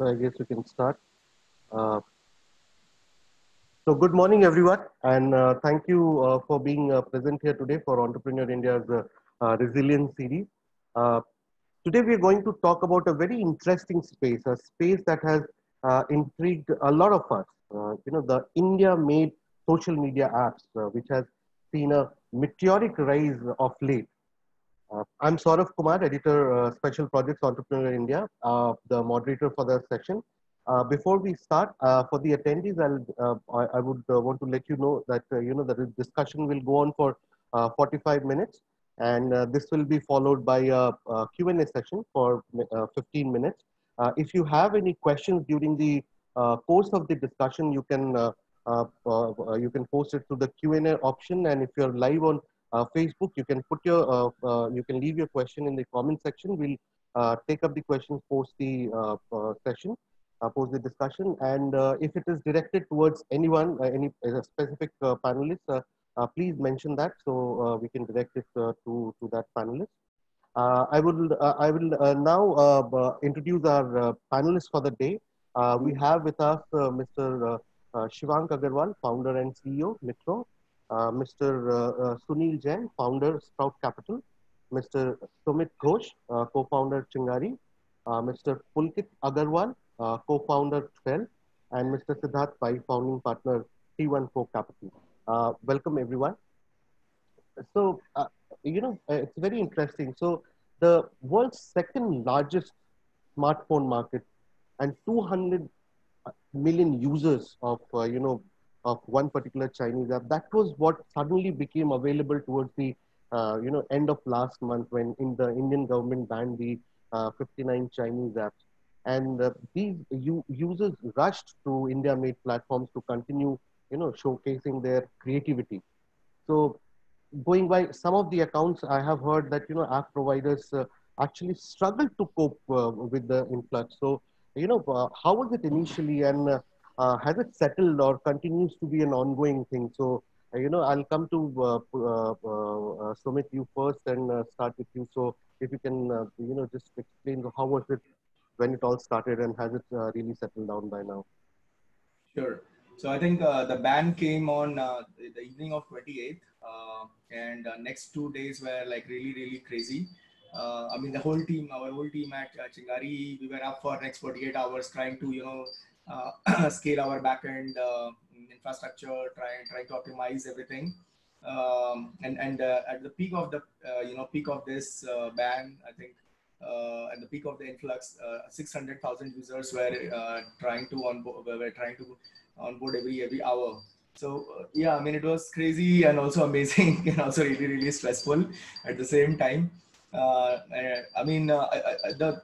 So I guess we can start. So good morning, everyone. And thank you for being present here today for Entrepreneur India's Resilience Series. Today, we are going to talk about a very interesting space, a space that has intrigued a lot of us. You know, the India-made social media apps, which has seen a meteoric rise of late. I'm Saurav Kumar, Editor, Special Projects, Entrepreneur India, the moderator for the session. Before we start, for the attendees, I would want to let you know that you know, the discussion will go on for 45 minutes, and this will be followed by a Q&A session for 15 minutes. If you have any questions during the course of the discussion, you can post it through the Q&A option, and if you're live on Facebook, you can put your you can leave your question in the comment section. We'll take up the questions post the session, post the discussion. And if it is directed towards anyone, any specific panelist, please mention that, so we can direct it to that panelist. I will now introduce our panelists for the day. We have with us Mr. Shivank Agarwal, founder and CEO, Mitro. Mr. Sunil Jain, founder, Sprout Capital. Mr. Sumit Ghosh, co-founder, Chingari. Mr. Pulkit Agarwal, co-founder, Trell. And Mr. Siddharth Pai, founding partner, T1 Pro Capital. Welcome, everyone. So, you know, it's very interesting. So, the world's second largest smartphone market and 200 million users of, you know, of one particular Chinese app. That was what suddenly became available towards the you know, end of last month when the Indian government banned the 59 Chinese apps. And these users rushed to India-made platforms to continue, you know, showcasing their creativity. So going by some of the accounts, I have heard that, you know, app providers actually struggled to cope with the influx. So, you know, how was it initially, and has it settled or continues to be an ongoing thing? So, you know, I'll come to Sumit, you first, and start with you. So if you can, you know, just explain how was it when it all started, and has it really settled down by now? Sure. So I think the ban came on the evening of 28th, and next 2 days were like really crazy. I mean, the whole team, our whole team at Chingari, we were up for next 48 hours trying to, you know, scale our backend infrastructure, try to optimize everything, and at the peak of the you know, peak of this ban, I think at the peak of the influx, 600,000 users were trying to onboard every hour. So yeah, I mean, it was crazy and also amazing and also really stressful at the same time. I mean, the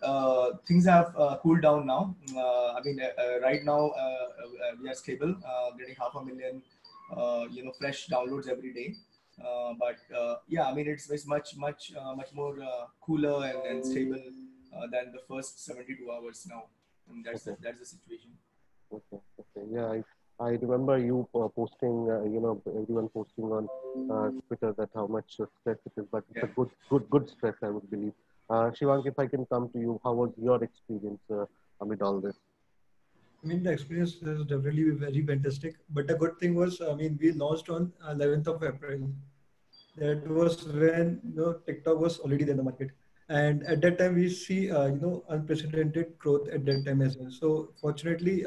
things have cooled down now. I mean, right now we are stable, getting 500,000, you know, fresh downloads every day. But yeah, I mean, it's much more cooler and stable than the first 72 hours now. And that's okay. That's the situation. Okay. Okay. Yeah. I remember you posting, you know, everyone posting on Twitter that how much stress it is, but yeah, it's a good stress, I would believe. Shivank, if I can come to you, how was your experience amid all this? I mean, the experience was definitely very fantastic, but the good thing was, I mean, we launched on 11th of April. That was when, you know, TikTok was already in the market. And at that time, we see, you know, unprecedented growth at that time as well. So fortunately,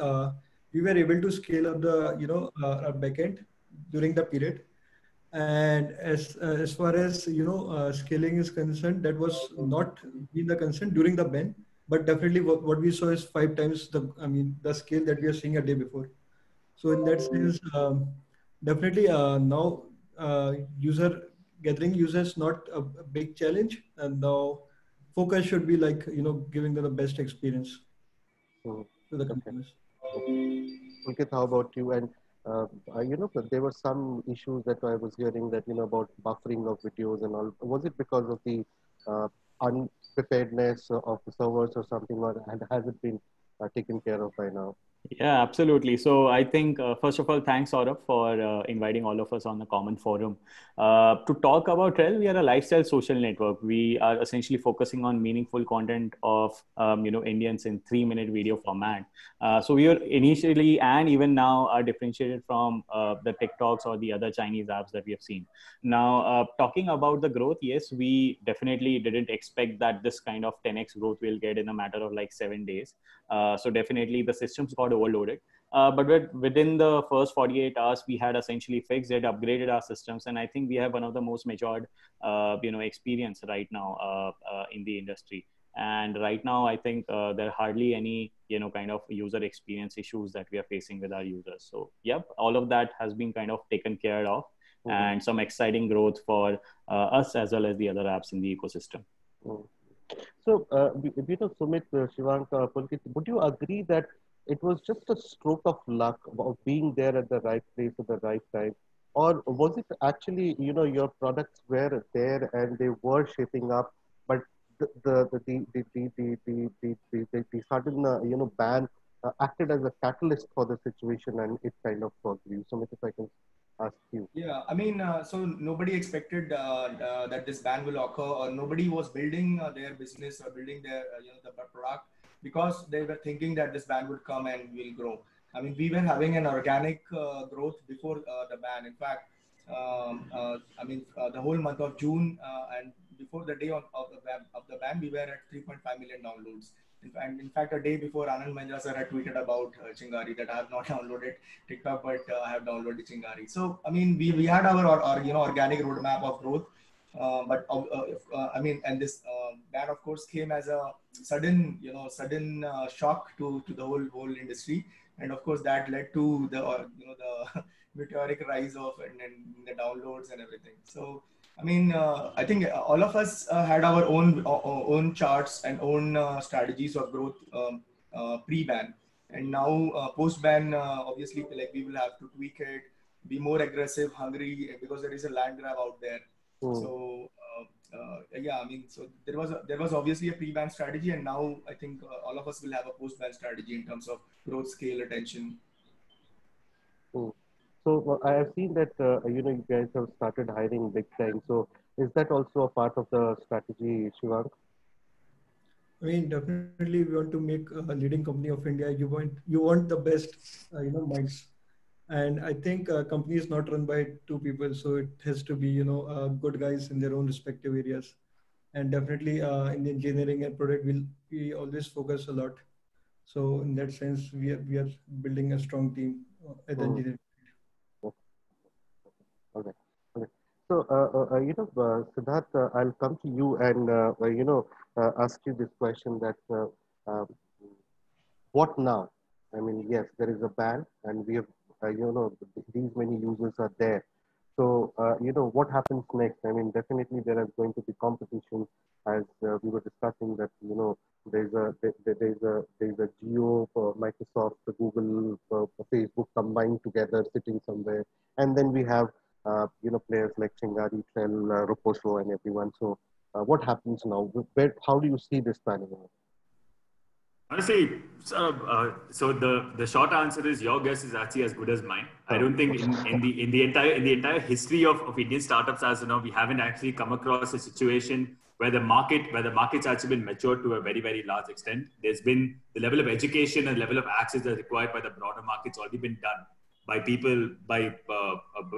we were able to scale up the, you know, our backend during the period. And as far as, you know, scaling is concerned, that was not been the concern during the ban, but definitely what we saw is 5 times the, I mean, the scale that we are seeing a day before. So in that sense, definitely now gathering users not a big challenge, and now focus should be like, you know, giving them the best experience to the customers. Pulkit, how about you? And you know, there were some issues that I was hearing that, you know, about buffering of videos and all. Was it because of the unpreparedness of the servers or something, or has it been are taken care of by now. Yeah, absolutely. So I think, first of all, thanks, Saurav, for inviting all of us on the common forum. To talk about Trell, we are a lifestyle social network. We are essentially focusing on meaningful content of, Indians in 3-minute video format. So we are initially and even now are differentiated from the TikToks or the other Chinese apps that we have seen. Now, talking about the growth, yes, we definitely didn't expect that this kind of 10x growth we'll get in a matter of like 7 days. So definitely the systems got overloaded. But within the first 48 hours, we had essentially fixed it, upgraded our systems. And I think we have one of the most matured, experience right now in the industry. And right now, I think there are hardly any, kind of user experience issues that we are facing with our users. So, yep, all of that has been kind of taken care of. Mm-hmm. And some exciting growth for us as well as the other apps in the ecosystem. Mm-hmm. So, Sumit, Shivank, Pulkit, would you agree that it was just a stroke of luck of being there at the right place at the right time? Or was it actually, your products were there and they were shaping up, but the sudden, ban acted as a catalyst for the situation and it kind of caused you? Sumit, if I can ask you. Yeah, I mean, so nobody expected that this ban will occur, or nobody was building their business or building their, the product, because they were thinking that this ban would come and we'll grow. I mean, we were having an organic growth before the ban. In fact, the whole month of June and before the day of the ban, we were at 3.5 million downloads. And in fact, a day before, Anand Manjasar had tweeted about Chingari that I have not downloaded TikTok, but I have downloaded Chingari. So, I mean, we had our organic roadmap of growth. And this ban, of course, came as a sudden shock to the whole industry, and of course that led to the meteoric rise of and the downloads and everything. So I mean, I think all of us had our own charts and own strategies of growth pre-ban, and now post-ban, obviously, like we will have to tweak it, be more aggressive, hungry, because there is a land grab out there. So so there was obviously a pre-ban strategy, and now I think all of us will have a post-ban strategy in terms of growth, scale, attention. Oh. So I have seen that you guys have started hiring big time. So is that also a part of the strategy, Shivank? I mean, definitely we want to make a leading company of India. You want the best, minds. And I think a company is not run by two people, so it has to be, good guys in their own respective areas. And definitely in the engineering and product, we always focus a lot. So in that sense, we are building a strong team at the engineering. Okay. Okay. So, Siddharth, I'll come to you and, ask you this question that what now? I mean, yes, there is a ban and we have these many users are there. So, what happens next? I mean, definitely there is going to be competition, as we were discussing that, there's a Jio, Microsoft, Google, Facebook combined together, sitting somewhere. And then we have, players like Chingari, Trell, Roposo and everyone. So, what happens now? How do you see this panning out? Honestly, so the short answer is your guess is actually as good as mine. I don't think in the entire history of Indian startups, as you know, we haven't actually come across a situation where the market's actually been matured to a very, very large extent. There's been the level of education and level of access that's required by the broader market's already been done by people,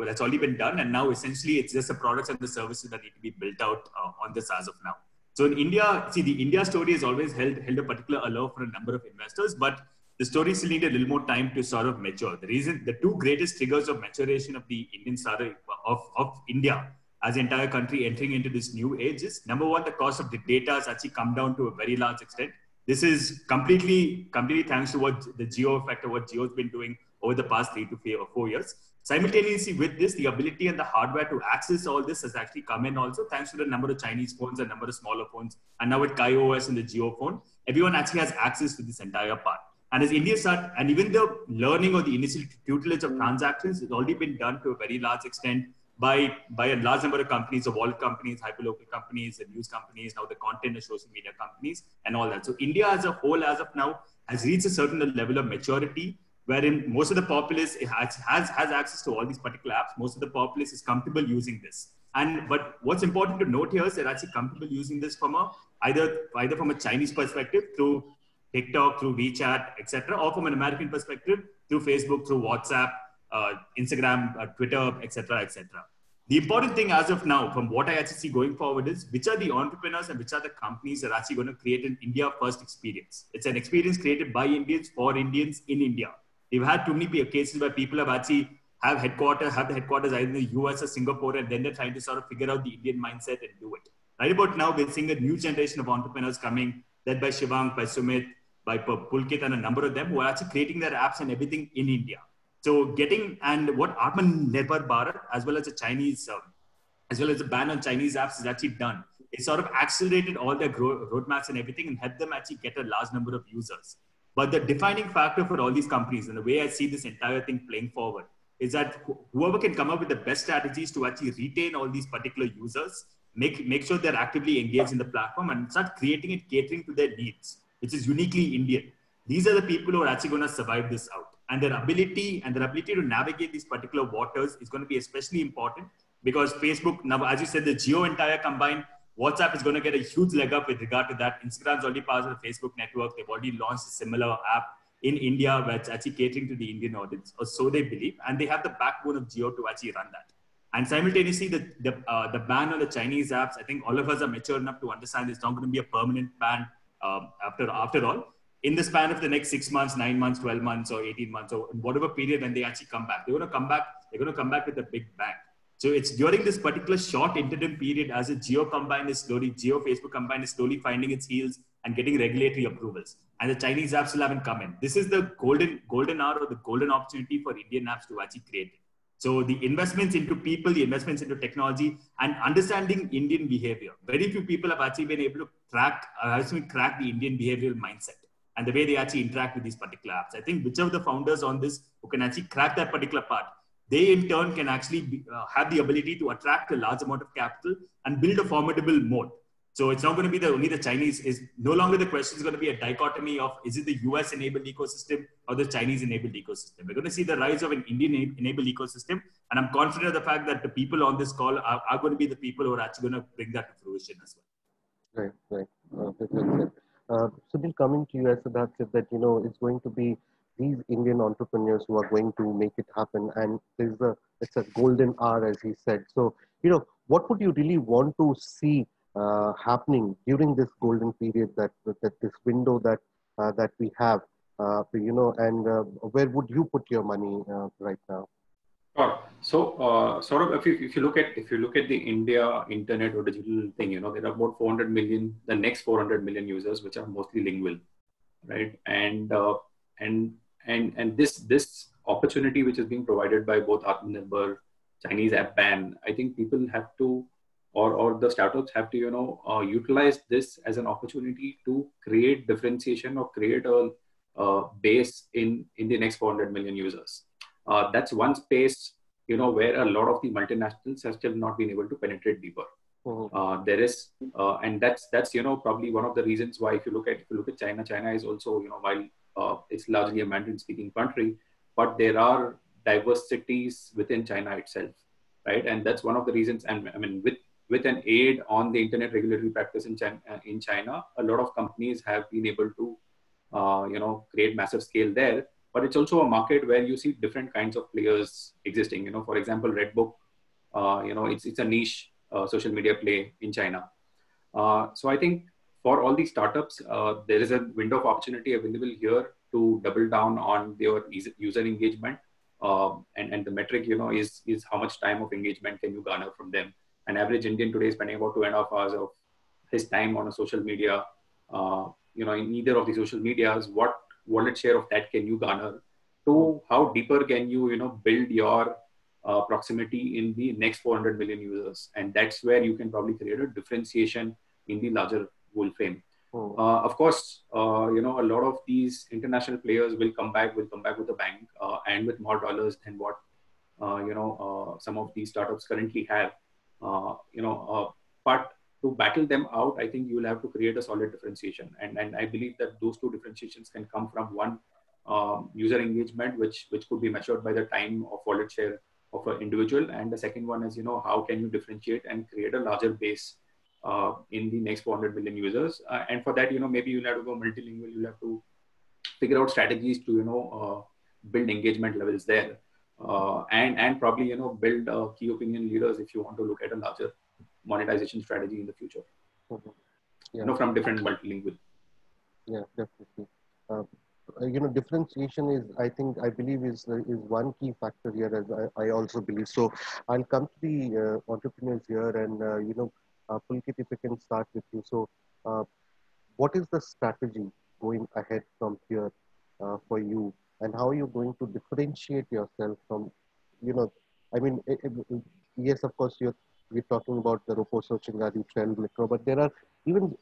that's already been done. And now essentially it's just the products and the services that need to be built out on this as of now. So in India, see, the India story has always held a particular allure for a number of investors, but the story still needed a little more time to sort of mature. The two greatest triggers of maturation of the Indian startup of India as the entire country entering into this new age is, number one, the cost of the data has actually come down to a very large extent. This is completely thanks to what the Jio effect or what Jio's been doing over the past 3 to 4 years. Simultaneously with this, the ability and the hardware to access all this has actually come in also, thanks to the number of Chinese phones and number of smaller phones. And now with KaiOS and the Jio phone, everyone actually has access to this entire part. And as India started, and even the learning or the initial tutelage of transactions has already been done to a very large extent. by a large number of companies, the wallet companies, hyperlocal companies, the news companies, now the content and social media companies and all that. So India as a whole, as of now, has reached a certain level of maturity wherein most of the populace has access to all these particular apps. Most of the populace is comfortable using this. But what's important to note here is they're actually comfortable using this from a, either from a Chinese perspective through TikTok, through WeChat, etc., or from an American perspective through Facebook, through WhatsApp, Instagram, Twitter, etc., etc. The important thing as of now, from what I actually see going forward, is which are the entrepreneurs and which are the companies that are actually going to create an India first experience. It's an experience created by Indians for Indians in India. We've had too many cases where people have actually have the headquarters either in the US or Singapore, and then they're trying to sort of figure out the Indian mindset and do it. Right about now, we're seeing a new generation of entrepreneurs coming, led by Shivank, by Sumit, by Pulkit, and a number of them who are actually creating their apps and everything in India. So getting, and what Atmanirbhar Bharat, as well as the Chinese, as well as the ban on Chinese apps is actually done. It sort of accelerated all their roadmaps and everything and helped them actually get a large number of users. But the defining factor for all these companies, and the way I see this entire thing playing forward, is that whoever can come up with the best strategies to actually retain all these particular users, make sure they're actively engaged in the platform and start creating and catering to their needs, which is uniquely Indian. These are the people who are actually going to survive this out. And their ability to navigate these particular waters is going to be especially important, because Facebook, now, as you said, the Jio entire combined, WhatsApp is going to get a huge leg up with regard to that. Instagram's already part of the Facebook network. They've already launched a similar app in India, where it's actually catering to the Indian audience, or so they believe. And they have the backbone of Jio to actually run that. And simultaneously, the ban on the Chinese apps, I think all of us are mature enough to understand it's not going to be a permanent ban after all. In the span of the next 6 months, 9 months, 12 months, or 18 months, or whatever period when they actually come back, they're going to come back with a big bang. So it's during this particular short interim period, as a Jio-Facebook combine is slowly finding its heels and getting regulatory approvals, and the Chinese apps still haven't come in. This is the golden hour, or the golden opportunity for Indian apps to actually create it. So the investments into people, the investments into technology, and understanding Indian behavior. Very few people have actually been able to crack the Indian behavioral mindset and the way they actually interact with these particular apps. I think whichever the founders on this who can actually crack that particular part, they in turn can actually have the ability to attract a large amount of capital and build a formidable moat. So it's not going to be only the Chinese. Is no longer the question is going to be a dichotomy of, is it the US enabled ecosystem or the Chinese enabled ecosystem? We're going to see the rise of an Indian enabled ecosystem. And I'm confident of the fact that the people on this call are going to be the people who are actually going to bring that to fruition as well. Right, right. Sunil, coming to you, as Siddharth said, that, you know, it's going to be these Indian entrepreneurs who are going to make it happen. And there's it's a golden hour, as he said. So, you know, what would you really want to see happening during this golden period, that this window that we have, you know, and where would you put your money right now? Sure. So, sort of, if you look at the India internet or digital thing, you know, there are about 400 million, the next 400 million users, which are mostly lingual, right? And this opportunity which is being provided by both Atmanirbhar, Chinese app ban, I think people have to, or the startups have to, you know, utilize this as an opportunity to create differentiation or create a base in the next 400 million users. That's one space, you know, where a lot of the multinationals have still not been able to penetrate deeper. Mm-hmm. And that's, you know, probably one of the reasons why, if you look at China is also, you know, while it's largely a Mandarin-speaking country, but there are diversities within China itself, right? And that's one of the reasons. And I mean, with an aid on the internet regulatory practice in China, a lot of companies have been able to, you know, create massive scale there. But it's also a market where you see different kinds of players existing. You know, for example, Redbook, you know, it's a niche social media play in China. So I think for all these startups, there is a window of opportunity available here to double down on their user engagement. And the metric, you know, is how much time of engagement can you garner from them. An average Indian today is spending about 2.5 hours of his time on a social media. You know, in either of the social medias, what wallet share of that can you garner? To how deeper can you, you know, build your proximity in the next 400 million users? And that's where you can probably create a differentiation in the larger goal frame. Oh. Of course, you know, a lot of these international players will come back with a bang and with more dollars than what some of these startups currently have, but to battle them out, I think you will have to create a solid differentiation. And I believe that those two differentiations can come from one, user engagement, which could be measured by the time of wallet share of an individual. And the second one is, how can you differentiate and create a larger base in the next 400 million users. And for that, maybe you'll have to go multilingual, you'll have to figure out strategies to, build engagement levels there. And probably, build key opinion leaders if you want to look at a larger monetization strategy in the future. Mm-hmm. Yeah. From different multilingual. Yeah, definitely. Differentiation is, I believe is one key factor here, as I also believe. So I'll come to the entrepreneurs here, and, Pulkit, if we can start with you. So what is the strategy going ahead from here for you, and how are you going to differentiate yourself from, yes, of course, we're talking about the Roposo, Chingari, Trell, Mitro, but there are even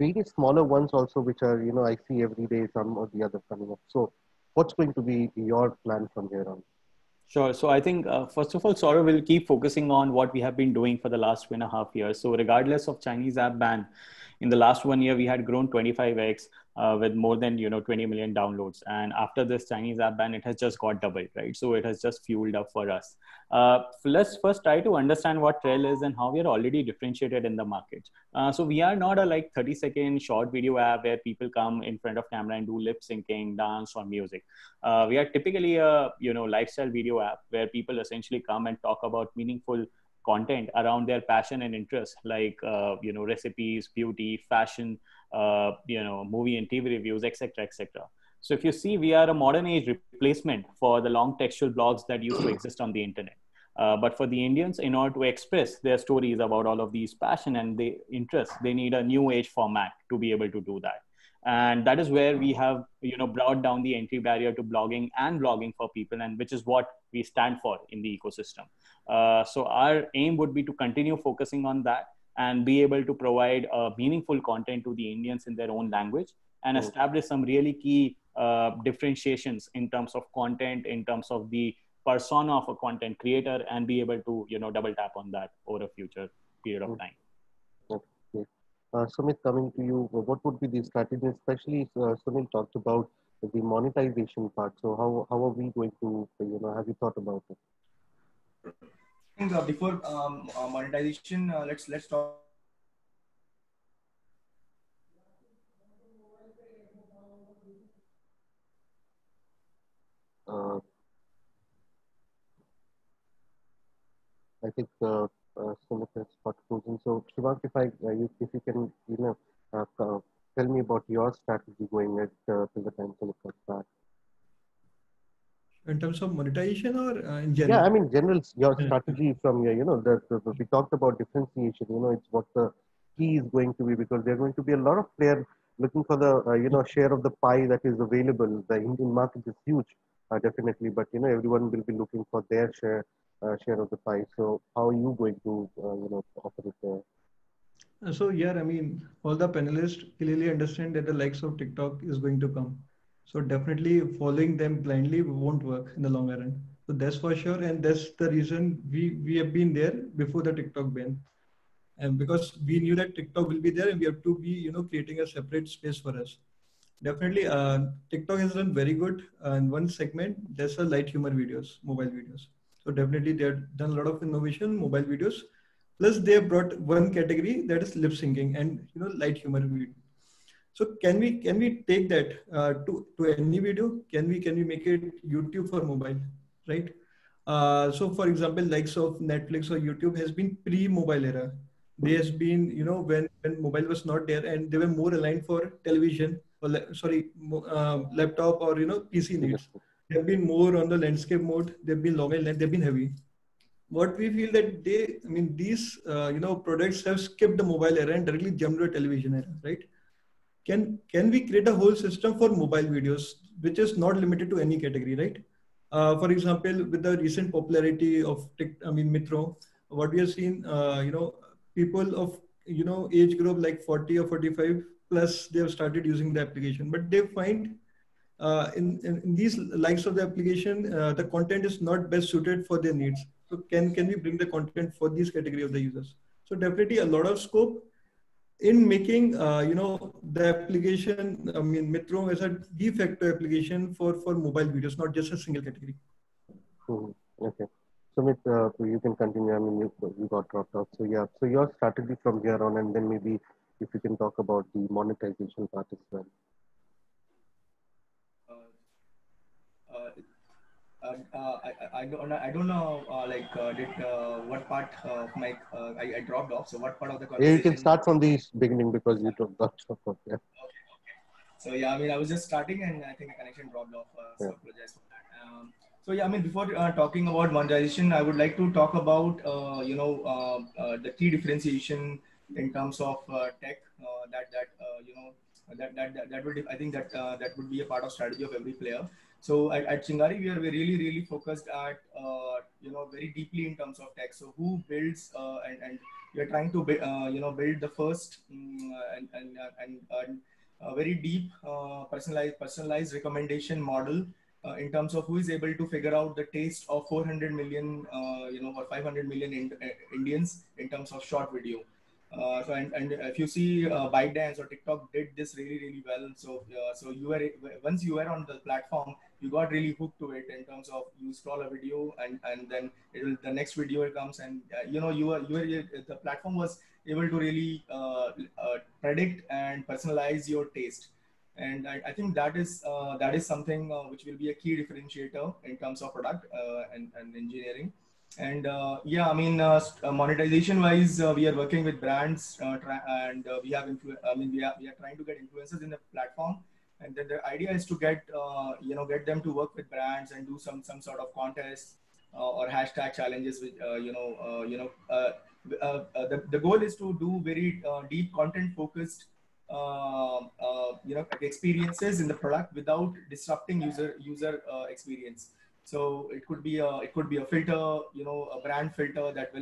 various smaller ones also, which are, I see every day some or the other coming up. So what's going to be your plan from here on? Sure. So I think, first of all, Saurav will keep focusing on what we have been doing for the last 2.5 years. So regardless of Chinese app ban, in the last 1 year, we had grown 25x with more than, 20 million downloads. And after this Chinese app ban, it has just got doubled, right? So it has just fueled up for us. So let's first try to understand what Trell is and how we are already differentiated in the market. So we are not a 30-second short video app where people come in front of camera and do lip syncing, dance, or music. We are typically a, lifestyle video app where people essentially come and talk about meaningful content around their passion and interest, like, recipes, beauty, fashion, movie and TV reviews, etc. So if you see, we are a modern age replacement for the long textual blogs that used to exist on the internet. But for the Indians, in order to express their stories about all of these passion and the interests, they need a new age format to be able to do that. And that is where we have, brought down the entry barrier to blogging and vlogging for people, and which is what we stand for in the ecosystem. So our aim would be to continue focusing on that and be able to provide meaningful content to the Indians in their own language, and establish some really key differentiations in terms of content, in terms of the persona of a content creator, and be able to, double tap on that over a future period of time. Sumit, coming to you, what would be the strategy, especially Sumit talked about the monetization part. So how are we going to, have you thought about it? I think before monetization, let's talk. I think Sumit has got frozen. So Shivank, if you can, tell me about your strategy going at till the time Sumit comes back. In terms of monetization or in general? Yeah, I mean, general, your strategy from here, we talked about differentiation, it's what the key is going to be, because there are going to be a lot of players looking for the, share of the pie that is available. The Indian market is huge, definitely, but, everyone will be looking for their share of the pie. So how are you going to, operate there? So yeah, I mean, all the panelists clearly understand that the likes of TikTok is going to come. So definitely following them blindly won't work in the long run. So that's for sure. And that's the reason we have been there before the TikTok ban. And because we knew that TikTok will be there, and we have to be, creating a separate space for us. Definitely, TikTok has done very good in one segment. That's the light humor videos, mobile videos. So definitely they've done a lot of innovation, mobile videos. Plus they have brought one category that is lip syncing and, light humor videos. So can we take that to any video? Can we make it YouTube for mobile, right? So for example, likes of Netflix or YouTube has been pre-mobile era. They has been, when mobile was not there, and they were more aligned for television or laptop or, PC needs. They've been more on the landscape mode. They've been long and they've been heavy. What we feel that these, products have skipped the mobile era and directly jumped to a television era, right? Can we create a whole system for mobile videos, which is not limited to any category, right? For example, with the recent popularity of Mitro, what we have seen, people of, age group like 40 or 45 plus, they have started using the application, but they find in these likes of the application, the content is not best suited for their needs. So can we bring the content for these category of the users? So definitely a lot of scope in making, you know, the application, I mean, Mitro is a de facto application for mobile videos, not just a single category. Mm-hmm. Okay. Sumit, you can continue. I mean, you got dropped off. So yeah, so your strategy from here on, and then maybe if you can talk about the monetization part as well. I dropped off. So what part of the conversation? You can start from the beginning because you dropped off. Yeah. Okay. So yeah, I mean, I was just starting and I think the connection dropped off. So yeah. Apologize for that. So yeah, I mean, before talking about monetization, I would like to talk about, the key differentiation in terms of tech that would, I think that that would be a part of strategy of every player. So at Chingari, we are really focused at, very deeply in terms of tech. So who builds and we are trying to, build the first and very deep personalized recommendation model in terms of who is able to figure out the taste of 400 million, or 500 million Indians in terms of short video. And if you see ByteDance or TikTok did this really well. So once you were on the platform, you got really hooked to it in terms of you scroll a video and then the next video comes and the platform was able to really predict and personalize your taste. And I think that is something which will be a key differentiator in terms of product and engineering. And yeah, I mean, monetization wise, we are working with brands we are trying to get influencers in the platform. And then the idea is to get them to work with brands and do some sort of contests or hashtag challenges. With, the goal is to do very deep content focused, experiences in the product without disrupting user experience. So it could be a filter, a brand filter that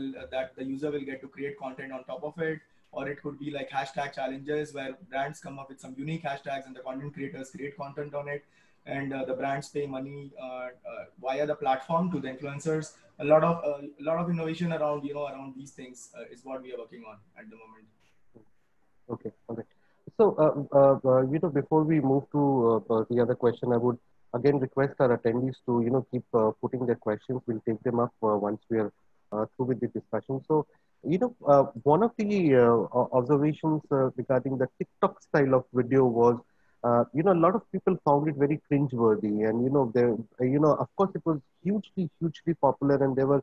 the user will get to create content on top of it, or it could be like hashtag challenges where brands come up with some unique hashtags and the content creators create content on it, and the brands pay money via the platform to the influencers. A lot of innovation around around these things is what we are working on at the moment. Okay, okay. So before we move to the other question, I would again request our attendees to, keep putting their questions. We'll take them up once we are through with the discussion. So, one of the observations regarding the TikTok style of video was, a lot of people found it very cringeworthy. And, of course, it was hugely popular and there were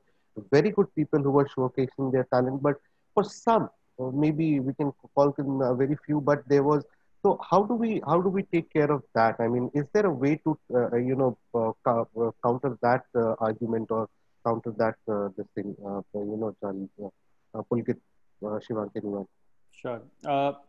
very good people who were showcasing their talent. But for some, maybe we can call them very few, but there was. So how do we take care of that? I mean, is there a way to counter that argument or counter that this thing? Pulkit, Shivank Agarwal. Sure.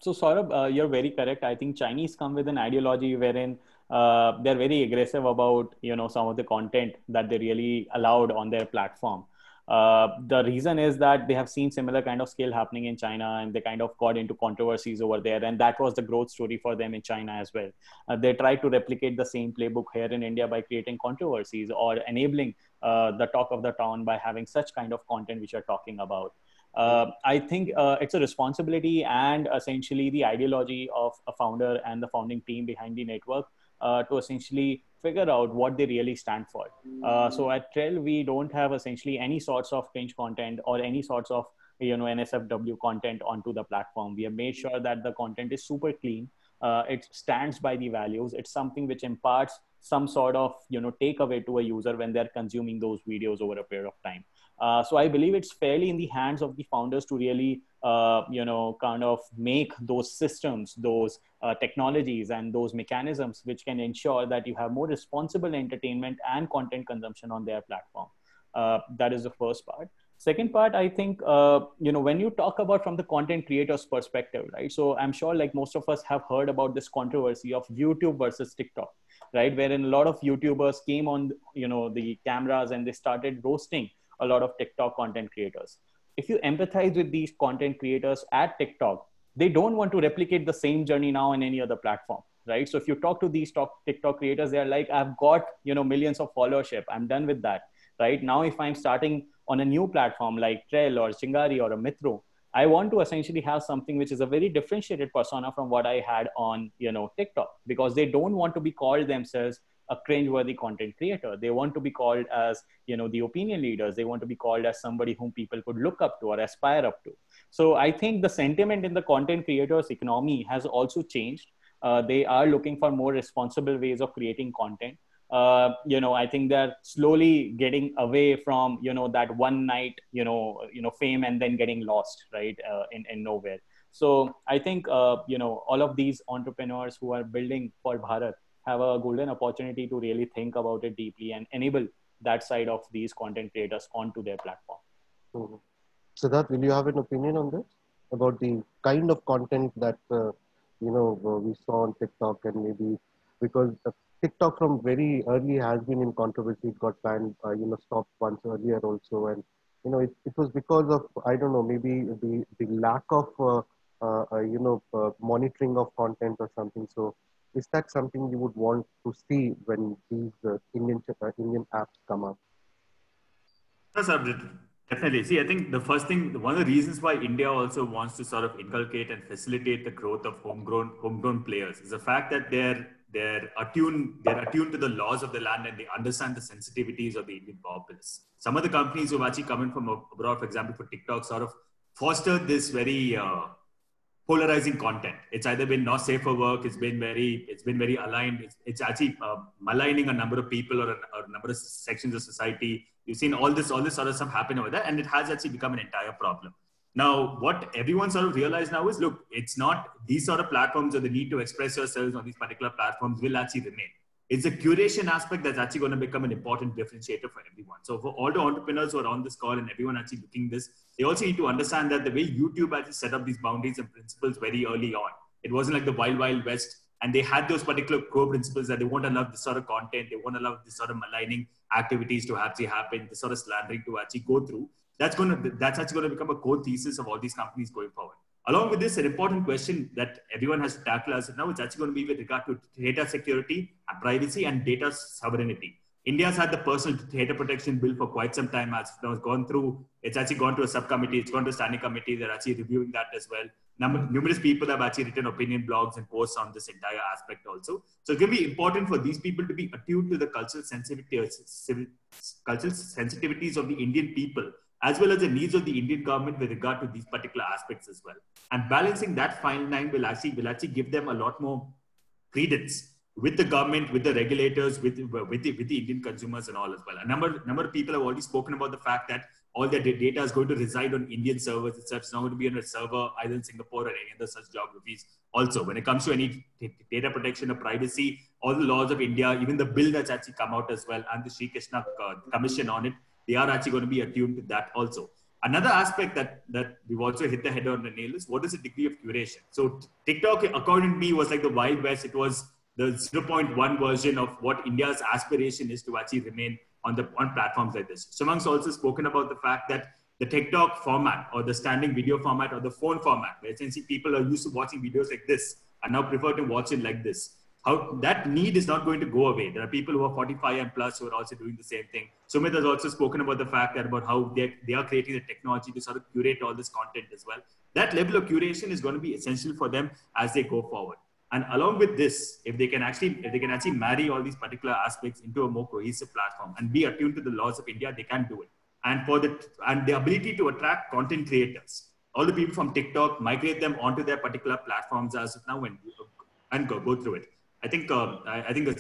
So Saurabh, you're very correct. I think Chinese come with an ideology wherein they're very aggressive about some of the content that they really allowed on their platform. The reason is that they have seen similar kind of scale happening in China and they kind of got into controversies over there. And that was the growth story for them in China as well. They tried to replicate the same playbook here in India by creating controversies or enabling the talk of the town by having such kind of content which you're talking about. I think it's a responsibility and essentially the ideology of a founder and the founding team behind the network to essentially figure out what they really stand for. So at Trell, we don't have essentially any sorts of cringe content or any sorts of NSFW content onto the platform. We have made sure that the content is super clean. It stands by the values. It's something which imparts some sort of takeaway to a user when they're consuming those videos over a period of time. So I believe it's fairly in the hands of the founders to really, kind of make those systems, those technologies and those mechanisms which can ensure that you have more responsible entertainment and content consumption on their platform. That is the first part. Second part, I think, when you talk about from the content creator's perspective, right? So I'm sure like most of us have heard about this controversy of YouTube versus TikTok, right? Wherein a lot of YouTubers came on, the cameras and they started roasting a lot of TikTok content creators. If you empathize with these content creators at TikTok, they don't want to replicate the same journey now on any other platform, right? So if you talk to these TikTok creators, they're like, I've got, you know, millions of followership. I'm done with that, right? Now, if I'm starting on a new platform like Trell or Chingari or a Mitro, I want to essentially have something which is a very differentiated persona from what I had on, you know, TikTok, because they don't want to be called themselves a cringeworthy content creator. They want to be called as, you know, the opinion leaders. They want to be called as somebody whom people could look up to or aspire up to. So I think the sentiment in the content creators economy has also changed. They are looking for more responsible ways of creating content. You know, I think they're slowly getting away from, you know, that one night, you know, fame and then getting lost, right, in nowhere. So I think, you know, all of these entrepreneurs who are building for Bharat have a golden opportunity to really think about it deeply and enable that side of these content creators onto their platform. Mm-hmm. Siddharth, will you have an opinion on this, about the kind of content that, you know, we saw on TikTok? And maybe because TikTok from very early has been in controversy. It got banned, you know, stopped once earlier also. And, you know, it was because of, I don't know, maybe the lack of, you know, monitoring of content or something. So is that something you would want to see when these Indian apps come up? Yes, definitely. See, I think the first thing, one of the reasons why India also wants to sort of inculcate and facilitate the growth of homegrown players is the fact that they're attuned to the laws of the land, and they understand the sensitivities of the Indian populace. Some of the companies who've actually come in from abroad, for example, for TikTok, sort of fostered this very polarizing content. It's either been not safe for work. It's been very aligned. It's actually maligning a number of people or a number of sections of society. You've seen all this sort of stuff happen over there, and it has actually become an entire problem. Now, what everyone sort of realized now is, look, it's not these sort of platforms or the need to express yourselves on these particular platforms will actually remain. It's the curation aspect that's actually going to become an important differentiator for everyone. So for all the entrepreneurs who are on this call and everyone actually looking at this, they also need to understand that the way YouTube actually set up these boundaries and principles very early on, it wasn't like the wild, wild west. And they had those particular core principles that they won't allow this sort of content. They won't allow this sort of maligning activities to actually happen, this sort of slandering to actually go through. That's actually going to become a core thesis of all these companies going forward. Along with this, an important question that everyone has to tackle as of now, it's actually going to be with regard to data security, privacy, and data sovereignty. India's had the personal data protection bill for quite some time as it has gone through. It's actually gone to a subcommittee. It's gone to a standing committee. They're actually reviewing that as well. Numerous people have actually written opinion blogs and posts on this entire aspect also. So it's going to be important for these people to be attuned to the cultural sensitivities of the Indian people, as well as the needs of the Indian government with regard to these particular aspects as well. And balancing that fine line will actually give them a lot more credence with the government, with the regulators, with the Indian consumers and all as well. A number of people have already spoken about the fact that all their data is going to reside on Indian servers itself. It's not going to be on a server either in Singapore or any other such geographies. Also, when it comes to any data protection or privacy, all the laws of India, even the bill that's actually come out as well, and the Shri Krishna commission on it, they are actually going to be attuned to that also. Another aspect that we've also hit the head on the nail is, what is the degree of curation? So TikTok, according to me, was like the Wild West. It was the 0.1 version of what India's aspiration is to actually remain on platforms like this. Shivank's also spoken about the fact that the TikTok format, or the standing video format, or the phone format, where essentially people are used to watching videos like this and now prefer to watch it like this. How that need is not going to go away. There are people who are 45 and plus who are also doing the same thing. Sumit has also spoken about the fact that about how they are creating the technology to sort of curate all this content as well. That level of curation is going to be essential for them as they go forward. And along with this, if they can actually marry all these particular aspects into a more cohesive platform and be attuned to the laws of India, they can do it. And the ability to attract content creators, all the people from TikTok, migrate them onto their particular platforms as of now and go through it. I think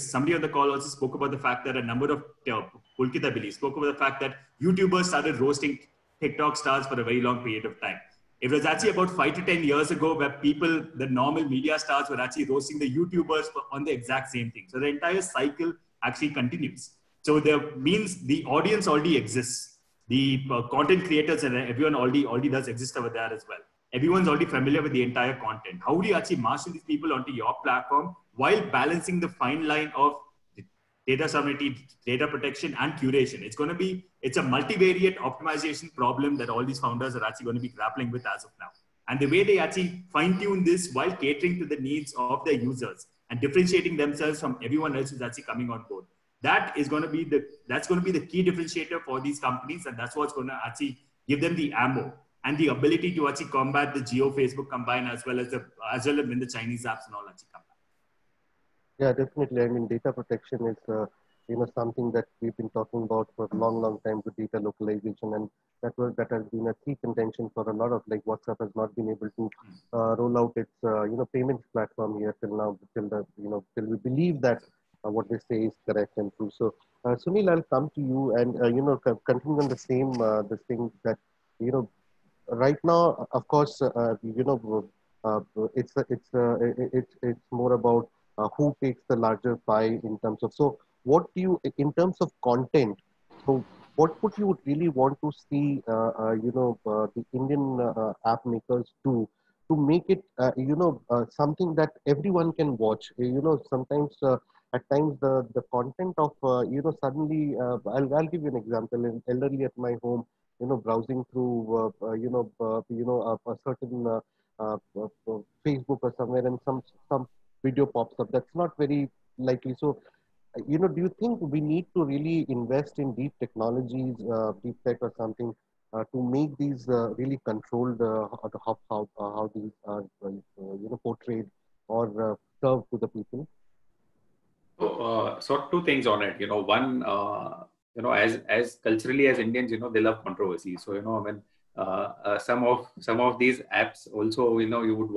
somebody on the call also spoke about the fact that a number of Pulkit, I believe, spoke about the fact that YouTubers started roasting TikTok stars for a very long period of time. It was actually about 5 to 10 years ago where people, the normal media stars, were actually roasting the YouTubers on the exact same thing. So the entire cycle actually continues. So that means the audience already exists. The content creators and everyone already does exist over there as well. Everyone's already familiar with the entire content. How do you actually marshal these people onto your platform while balancing the fine line of data sovereignty, data protection, and curation? It's a multivariate optimization problem that all these founders are actually going to be grappling with as of now. And the way they actually fine tune this while catering to the needs of their users and differentiating themselves from everyone else who's actually coming on board. That is going to be the, that's going to be the key differentiator for these companies. And that's what's going to actually give them the ammo and the ability to actually combat the Jio Facebook combine, as well as the, when the Chinese apps and all actually come back. Yeah, definitely. I mean, data protection is, you know, something that we've been talking about for a long, long time, with data localization. And that was, that has been a key contention for a lot of, like, WhatsApp has not been able to roll out its, you know, payments platform here till now, till we believe that what they say is correct and true. So Sunil, I'll come to you and, you know, continue on the same, the thing that, you know, right now, of course, you know, it's more about who takes the larger pie in terms of, so what do you, in terms of content, so what would you really want to see, you know, the Indian app makers do to make it, you know, something that everyone can watch? You know, sometimes, at times the content of, you know, suddenly, I'll give you an example. An elderly at my home, you know, browsing through, a certain Facebook or somewhere, and some video pops up. That's not very likely. So, you know, do you think we need to really invest in deep technologies, deep tech or something, to make these really controlled, how these are, you know, portrayed or served to the people? So two things on it. You know, one, you know, as culturally as Indians, you know, they love controversy. So, you know, when some of these apps also, you know, you would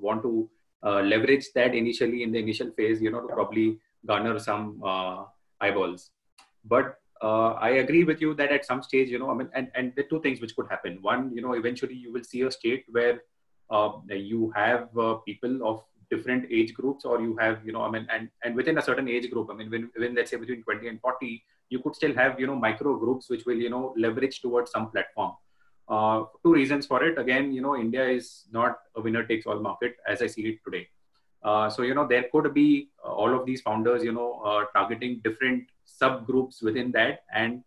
want to leverage that initially in the initial phase, you know, to probably garner some eyeballs. But I agree with you that at some stage, you know, I mean, and the two things which could happen. One, you know, eventually you will see a state where you have people of different age groups, or you have, you know, I mean, and within a certain age group, I mean, when let's say between 20 and 40, you could still have, you know, micro groups which will, you know, leverage towards some platform. Two reasons for it. Again, you know, India is not a winner takes all market as I see it today. So, you know, there could be all of these founders, you know, targeting different subgroups within that. And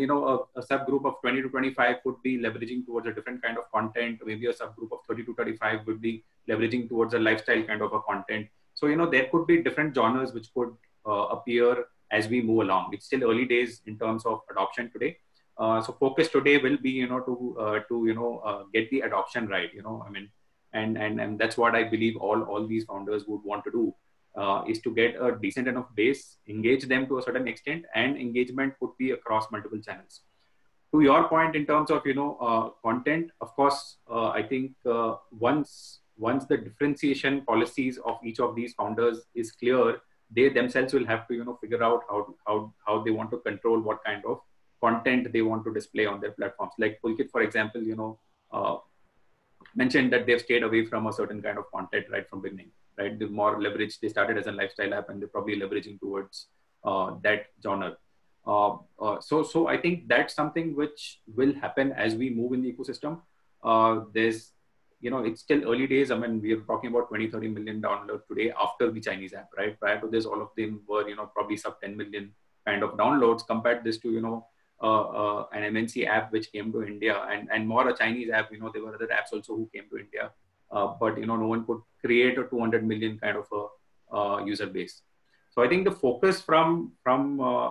you know, a subgroup of 20 to 25 could be leveraging towards a different kind of content. Maybe a subgroup of 30 to 35 would be leveraging towards a lifestyle kind of a content. So, you know, there could be different genres which could appear as we move along. It's still early days in terms of adoption today. So focus today will be, you know, to you know, get the adoption right, you know, I mean, and that's what I believe all these founders would want to do, is to get a decent enough base, engage them to a certain extent, and engagement could be across multiple channels. To your point in terms of, you know, content, of course, I think once the differentiation policies of each of these founders is clear, they themselves will have to, you know, figure out how they want to control what kind of content they want to display on their platforms. Like Pulkit, for example, you know, mentioned that they've stayed away from a certain kind of content right from beginning, right? The more leverage, they started as a lifestyle app, and they're probably leveraging towards that genre. So I think that's something which will happen as we move in the ecosystem. There's, you know, it's still early days. I mean, we are talking about 20, 30 million downloads today after the Chinese app, right? Prior to this, all of them were, you know, probably sub 10 million kind of downloads. Compared this to, you know, an MNC app which came to India, and more a Chinese app. You know, there were other apps also who came to India, but, you know, no one could create a 200 million kind of a user base. So I think the focus from a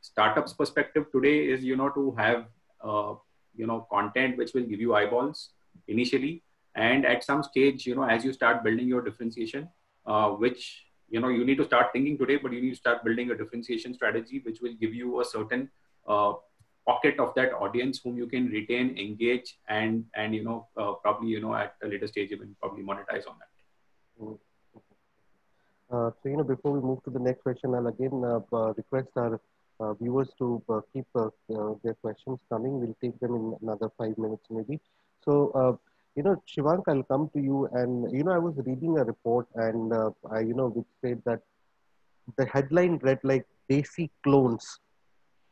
startup's perspective today is, you know, to have, you know, content which will give you eyeballs initially. And at some stage, you know, as you start building your differentiation, which, you know, you need to start thinking today, but you need to start building a differentiation strategy, which will give you a certain pocket of that audience whom you can retain, engage, and you know, probably, you know, at a later stage you can probably monetize on that. So, you know, before we move to the next question, I'll again request our viewers to keep their questions coming. We'll take them in another 5 minutes maybe. So, you know, Shivank, I'll come to you. And, you know, I was reading a report, and I, you know, which said that the headline read like "Desi clones,"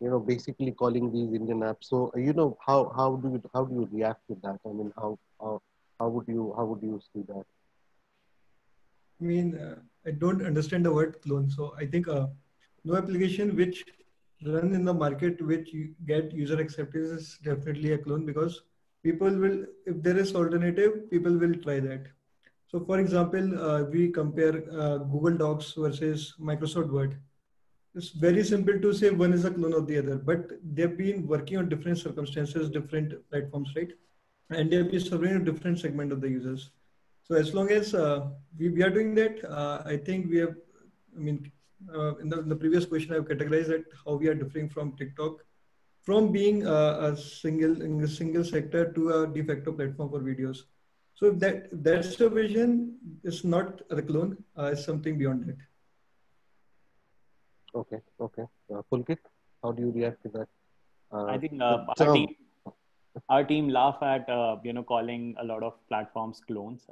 you know, basically calling these Indian apps. So, you know, how do you react to that? I mean, how would you see that? I mean, I don't understand the word clone. So I think no application which run in the market which you get user acceptance is definitely a clone, because people will, if there is alternative, people will try that. So for example, we compare Google Docs versus Microsoft Word. It's very simple to say one is a clone of the other, but they've been working on different circumstances, different platforms, right? And they'll be serving a different segment of the users. So as long as we are doing that, I think we have, in the previous question, I've categorized that how we are differing from TikTok, from being a single sector to a de facto platform for videos. So that's the vision. It's not a clone, it's something beyond it. Okay, okay. Pulkit, how do you react to that? I think our team laugh at calling a lot of platforms clones.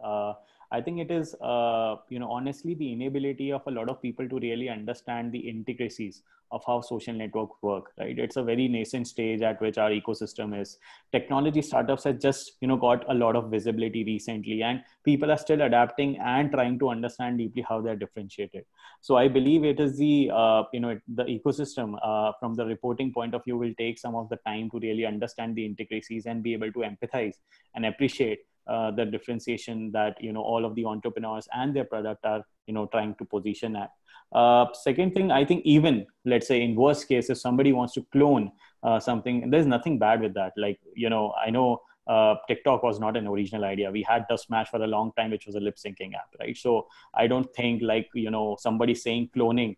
I think it is honestly the inability of a lot of people to really understand the intricacies of how social networks work, right? It's a very nascent stage at which our ecosystem is. Technology startups have just got a lot of visibility recently, and people are still adapting and trying to understand deeply how they're differentiated. So I believe it is the ecosystem from the reporting point of view will take some of the time to really understand the intricacies and be able to empathize and appreciate the differentiation that all of the entrepreneurs and their product are trying to position at. Second thing, I think even let's say in worst case, if somebody wants to clone something, there's nothing bad with that. Like I know TikTok was not an original idea. We had Dustmash for a long time, which was a lip syncing app, right? So I don't think somebody saying cloning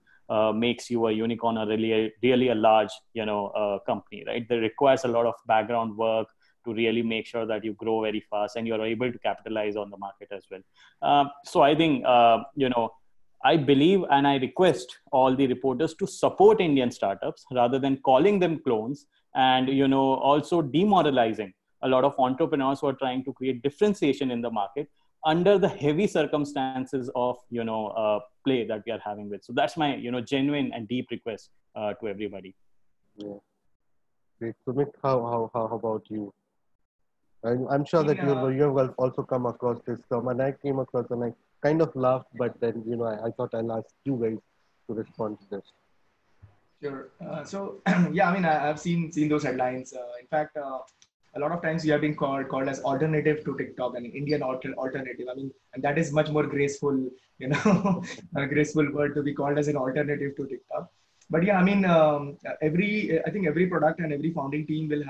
makes you a unicorn or really a large company, right? That requires a lot of background work to really make sure that you grow very fast and you're able to capitalize on the market as well. So I think, I believe and I request all the reporters to support Indian startups rather than calling them clones and, also demoralizing a lot of entrepreneurs who are trying to create differentiation in the market under the heavy circumstances of, play that we are having with. So that's my, genuine and deep request to everybody. Yeah. Great. Sumit, how about you? I'm sure that you have also come across this term, and I came across and I kind of laughed, but then, I thought I'll ask you guys to respond to this. Sure. I've seen those headlines. In fact, a lot of times we have been called as alternative to TikTok, an Indian alternative. And that is much more graceful, a graceful word to be called as an alternative to TikTok. But yeah, I think every product and every founding team will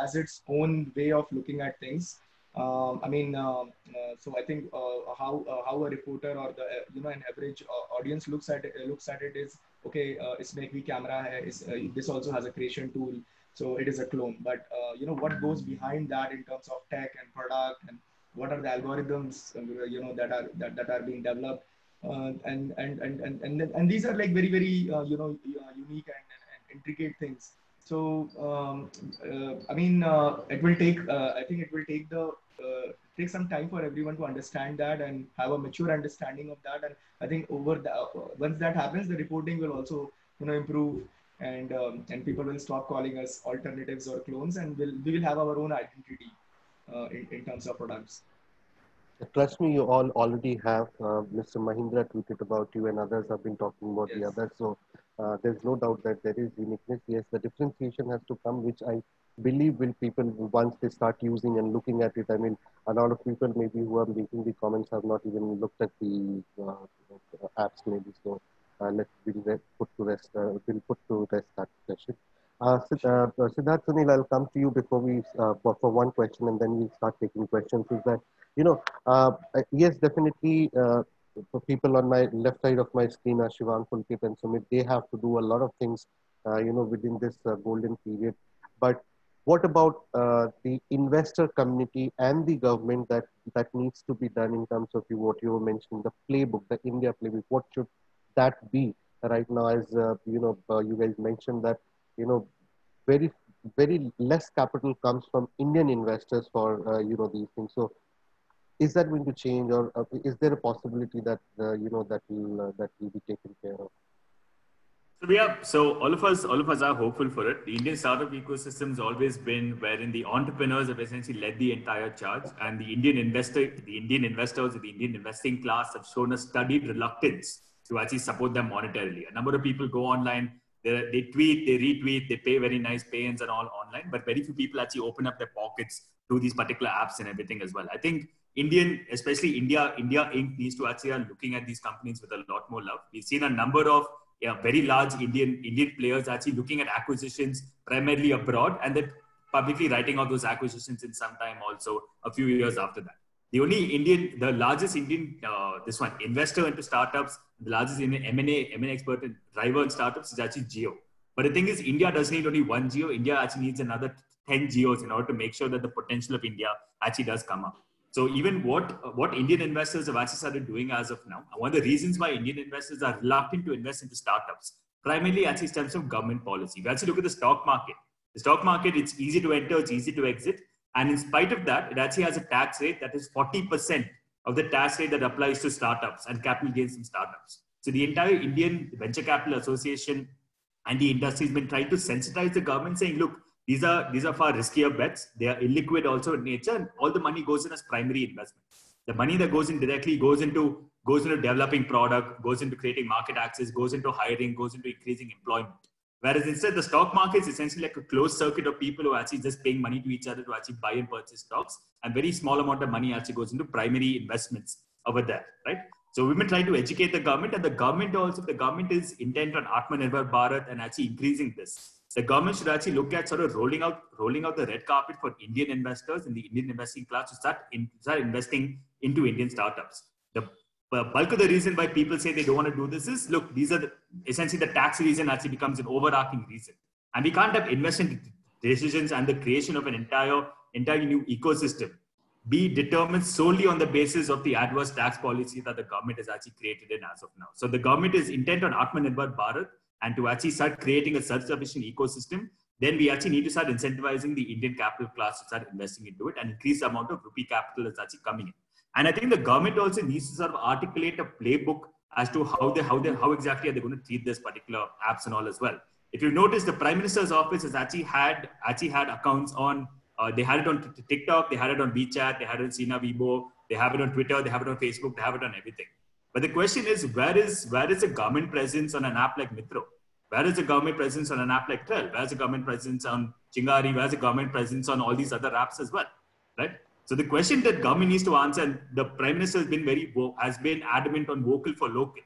has its own way of looking at things. So I think how a reporter or an average audience looks at it is okay. It's maybe camera. This also has a creation tool, so it is a clone. But what goes behind that in terms of tech and product, and what are the algorithms that are being developed. And these are like very, very, unique and intricate things. So, it will take some time for everyone to understand that and have a mature understanding of that. And I think once that happens, the reporting will also, improve, and people will stop calling us alternatives or clones, and we will have our own identity in terms of products. Trust me, you all already have. Mr. Mahindra tweeted about you, and others have been talking about the others. So there's no doubt that there is uniqueness. Yes, the differentiation has to come, which I believe will people once they start using and looking at it. A lot of people maybe who are making the comments have not even looked at the apps maybe. So we'll put to rest that question. Siddharth, Sunil, I'll come to you before we for one question, and then we'll start taking questions. Is that yes, definitely. For people on my left side of my screen are Shivank, Pulkit, and Sumit. They have to do a lot of things, within this golden period. But what about the investor community and the government? That needs to be done in terms of what you were mentioning, the playbook, the India playbook. What should that be right now? As you guys mentioned that very, very less capital comes from Indian investors for these things. So. Is that going to change, or is there a possibility that that will be taken care of? So all of us are hopeful for it. The Indian startup ecosystem has always been wherein the entrepreneurs have essentially led the entire charge, and the Indian investors, or the Indian investing class have shown a studied reluctance to actually support them monetarily. A number of people go online, they tweet, they retweet, they pay very nice payments and all online, but very few people actually open up their pockets through these particular apps and everything as well. I think Indian, especially India Inc. needs to actually are looking at these companies with a lot more love. We've seen a number of very large Indian players actually looking at acquisitions primarily abroad, and then publicly writing out those acquisitions in some time also a few years after that. The only Indian, the largest Indian, this one, investor into startups, the largest M&A expert and driver in startups is actually Jio. But the thing is, India doesn't need only one Jio. India actually needs another 10 Jios in order to make sure that the potential of India actually does come up. So even what Indian investors have actually started doing as of now, one of the reasons why Indian investors are reluctant to invest into startups, primarily actually stems from government policy. We actually look at the stock market. The stock market, it's easy to enter, it's easy to exit. And in spite of that, it actually has a tax rate that is 40% of the tax rate that applies to startups and capital gains from startups. So the entire Indian Venture Capital Association and the industry has been trying to sensitize the government, saying, look, these are far riskier bets. They are illiquid also in nature, and all the money goes in as primary investment. The money that goes in directly goes into developing product, goes into creating market access, goes into hiring, goes into increasing employment. Whereas instead, the stock market is essentially like a closed circuit of people who are actually just paying money to each other to actually buy and purchase stocks, and very small amount of money actually goes into primary investments over there, right? So we've been trying to educate the government, and the government also, the government is intent on Atmanirbhar Bharat and actually increasing this. The government should actually look at sort of rolling out the red carpet for Indian investors and the Indian investing class to start investing into Indian startups. The bulk of the reason why people say they don't want to do this is, look, these are essentially the tax reason actually becomes an overarching reason. And we can't have investment decisions and the creation of an entire new ecosystem be determined solely on the basis of the adverse tax policy that the government has actually created in as of now. So the government is intent on Atmanirbhar Bharat and to actually start creating a self-sufficient ecosystem. Then we actually need to start incentivizing the Indian capital class to start investing into it and increase the amount of rupee capital that's actually coming in. And I think the government also needs to sort of articulate a playbook as to how exactly are they going to treat this particular apps and all as well. If you notice, the Prime Minister's office has actually had accounts on, they had it on TikTok, they had it on WeChat, they had it on Sina Weibo, they have it on Twitter, they have it on Facebook, they have it on everything. But the question is, where is the government presence on an app like Mitro? Where is the government presence on an app like Trell? Where is the government presence on Chingari? Where is the government presence on all these other apps as well, right? So the question that government needs to answer, and the Prime Minister has been adamant on vocal for local.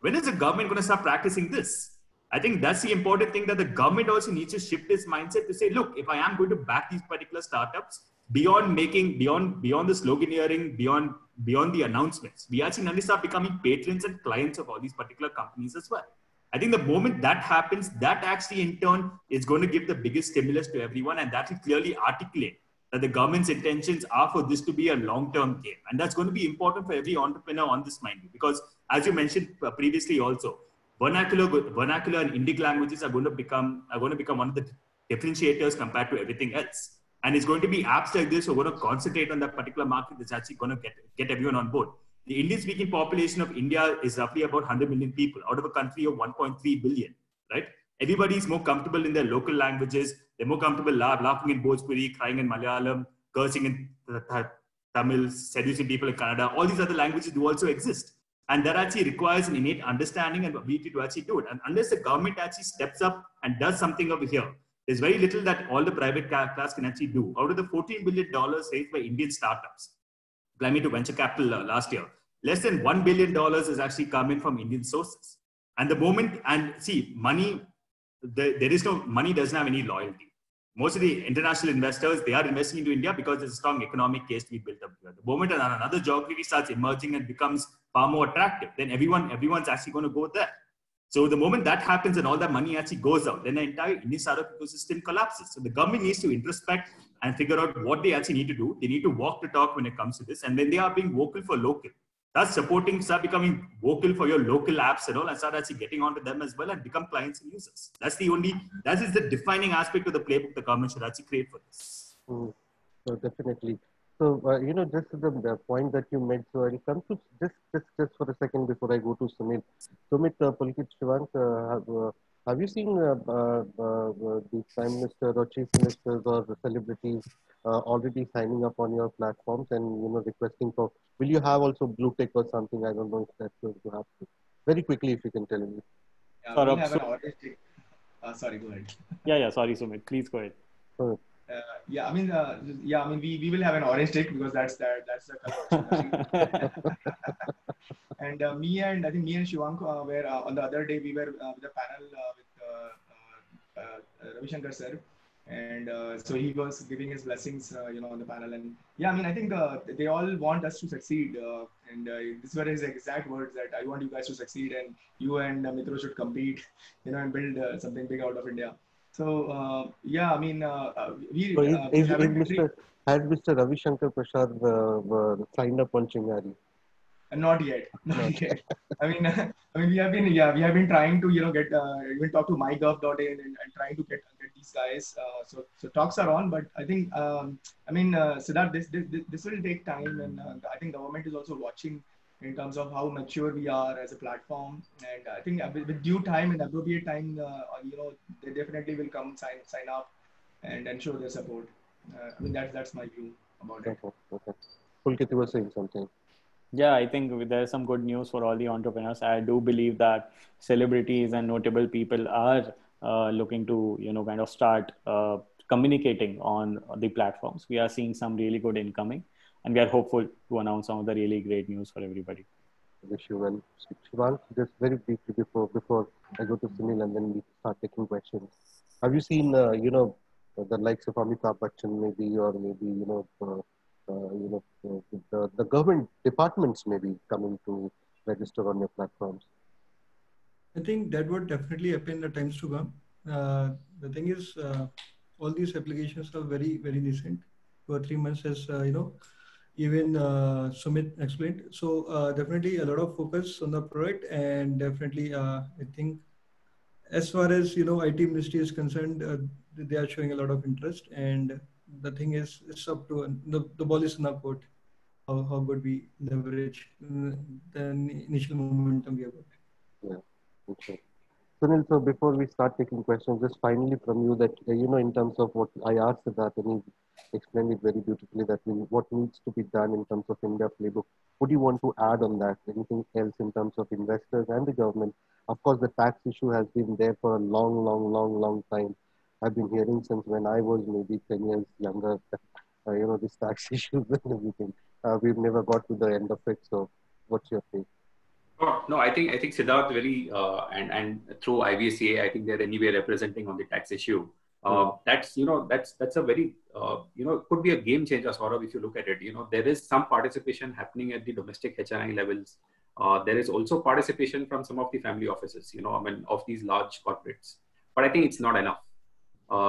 When is the government going to start practicing this? I think that's the important thing, that the government also needs to shift its mindset to say, look, if I am going to back these particular startups, beyond the sloganeering, beyond the announcements, we actually need to start becoming patrons and clients of all these particular companies as well. I think the moment that happens, that actually in turn is going to give the biggest stimulus to everyone, and that will clearly articulate that the government's intentions are for this to be a long-term game. And that's going to be important for every entrepreneur on this mind, because as you mentioned previously also, vernacular and Indic languages are going to become one of the differentiators compared to everything else. And it's going to be apps like this who are going to concentrate on that particular market that's actually going to get everyone on board. The Indian-speaking population of India is roughly about 100 million people out of a country of 1.3 billion, right? Everybody is more comfortable in their local languages. They're more comfortable laughing in Bhojpuri, crying in Malayalam, cursing in Tamil, seducing people in Kannada. All these other languages do also exist. And that actually requires an innate understanding and ability to actually do it. And unless the government actually steps up and does something over here, there's very little that all the private class can actually do. Out of the $14 billion raised by Indian startups, climbing to venture capital last year, less than $1 billion has actually come in from Indian sources. And the moment, and see, money doesn't have any loyalty. Most of the international investors, they are investing into India because there's a strong economic case to be built up here. The moment another geography starts emerging and becomes far more attractive, then everyone's actually going to go there. So the moment that happens and all that money actually goes out, then the entire Indian startup ecosystem collapses. So the government needs to introspect and figure out what they actually need to do. They need to walk the talk when it comes to this. And when they are being vocal for local, start becoming vocal for your local apps and all, and start actually getting onto them as well and become clients and users. That is the defining aspect of the playbook the government should actually create for this. So definitely. So, just the point that you made, so I'll come to just for a second before I go to Sumit. Sumit, Pulkit, Shivank, have you seen the Prime Minister or Chief Ministers or the celebrities already signing up on your platforms and, requesting for, will you have also blue tech or something? I don't know if that's going to happen. Very quickly, if you can tell me. Yeah, we'll have an sorry, go ahead. Sorry, Sumit. Please go ahead. Yeah, I mean, we will have an orange stick because that's the color. And I think me and Shivank were on the other day, we were with a panel with Ravi Shankar sir, and so he was giving his blessings, on the panel. And yeah, I mean, I think they all want us to succeed, and these were his exact words that I want you guys to succeed, and you and Mitro should compete, and build something big out of India. So yeah, I mean, has Mr. Ravi Shankar Prasad signed up on Chingari? Not yet. I mean, we have been trying to get even talk to mygov.in and trying to get these guys. So talks are on, but I think Siddharth, this will take time, and I think government is also watching in terms of how mature we are as a platform. And I think with due time and appropriate time, they definitely will come sign up and show their support. I mean, that's my view about it. Okay. Pulkit, you were saying something. Yeah, I think there's some good news for all the entrepreneurs. I do believe that celebrities and notable people are looking to, start communicating on the platforms. We are seeing some really good incoming, and we are hopeful to announce some of the really great news for everybody. Wish you well. Shivank, just very briefly before I go to Sunil and then we start taking questions. Have you seen, the likes of Amitabh Bachchan the government departments maybe coming to register on your platforms? I think that would definitely happen in the times to come. The thing is, all these applications are very, very recent. 2 or 3 months as, even Sumit explained. So definitely a lot of focus on the product, and definitely I think as far as, IT ministry is concerned, they are showing a lot of interest, and the thing is, it's up to the ball is in our court. How good we leverage the initial momentum we have got. Yeah, okay. Sunil, so before we start taking questions, just finally from you that, in terms of what I asked that, and he explained it very beautifully, that what needs to be done in terms of India playbook. What do you want to add on that? Anything else in terms of investors and the government? Of course, the tax issue has been there for a long time. I've been hearing since when I was maybe 10 years younger, these tax issues and everything. We've never got to the end of it. So what's your take? Oh, no, I think Siddharth really, and through IVCA, I think they're anyway representing on the tax issue. That's a very, could be a game changer, Saurav, if you look at it. There is some participation happening at the domestic HNI levels. There is also participation from some of the family offices, of these large corporates. But I think it's not enough.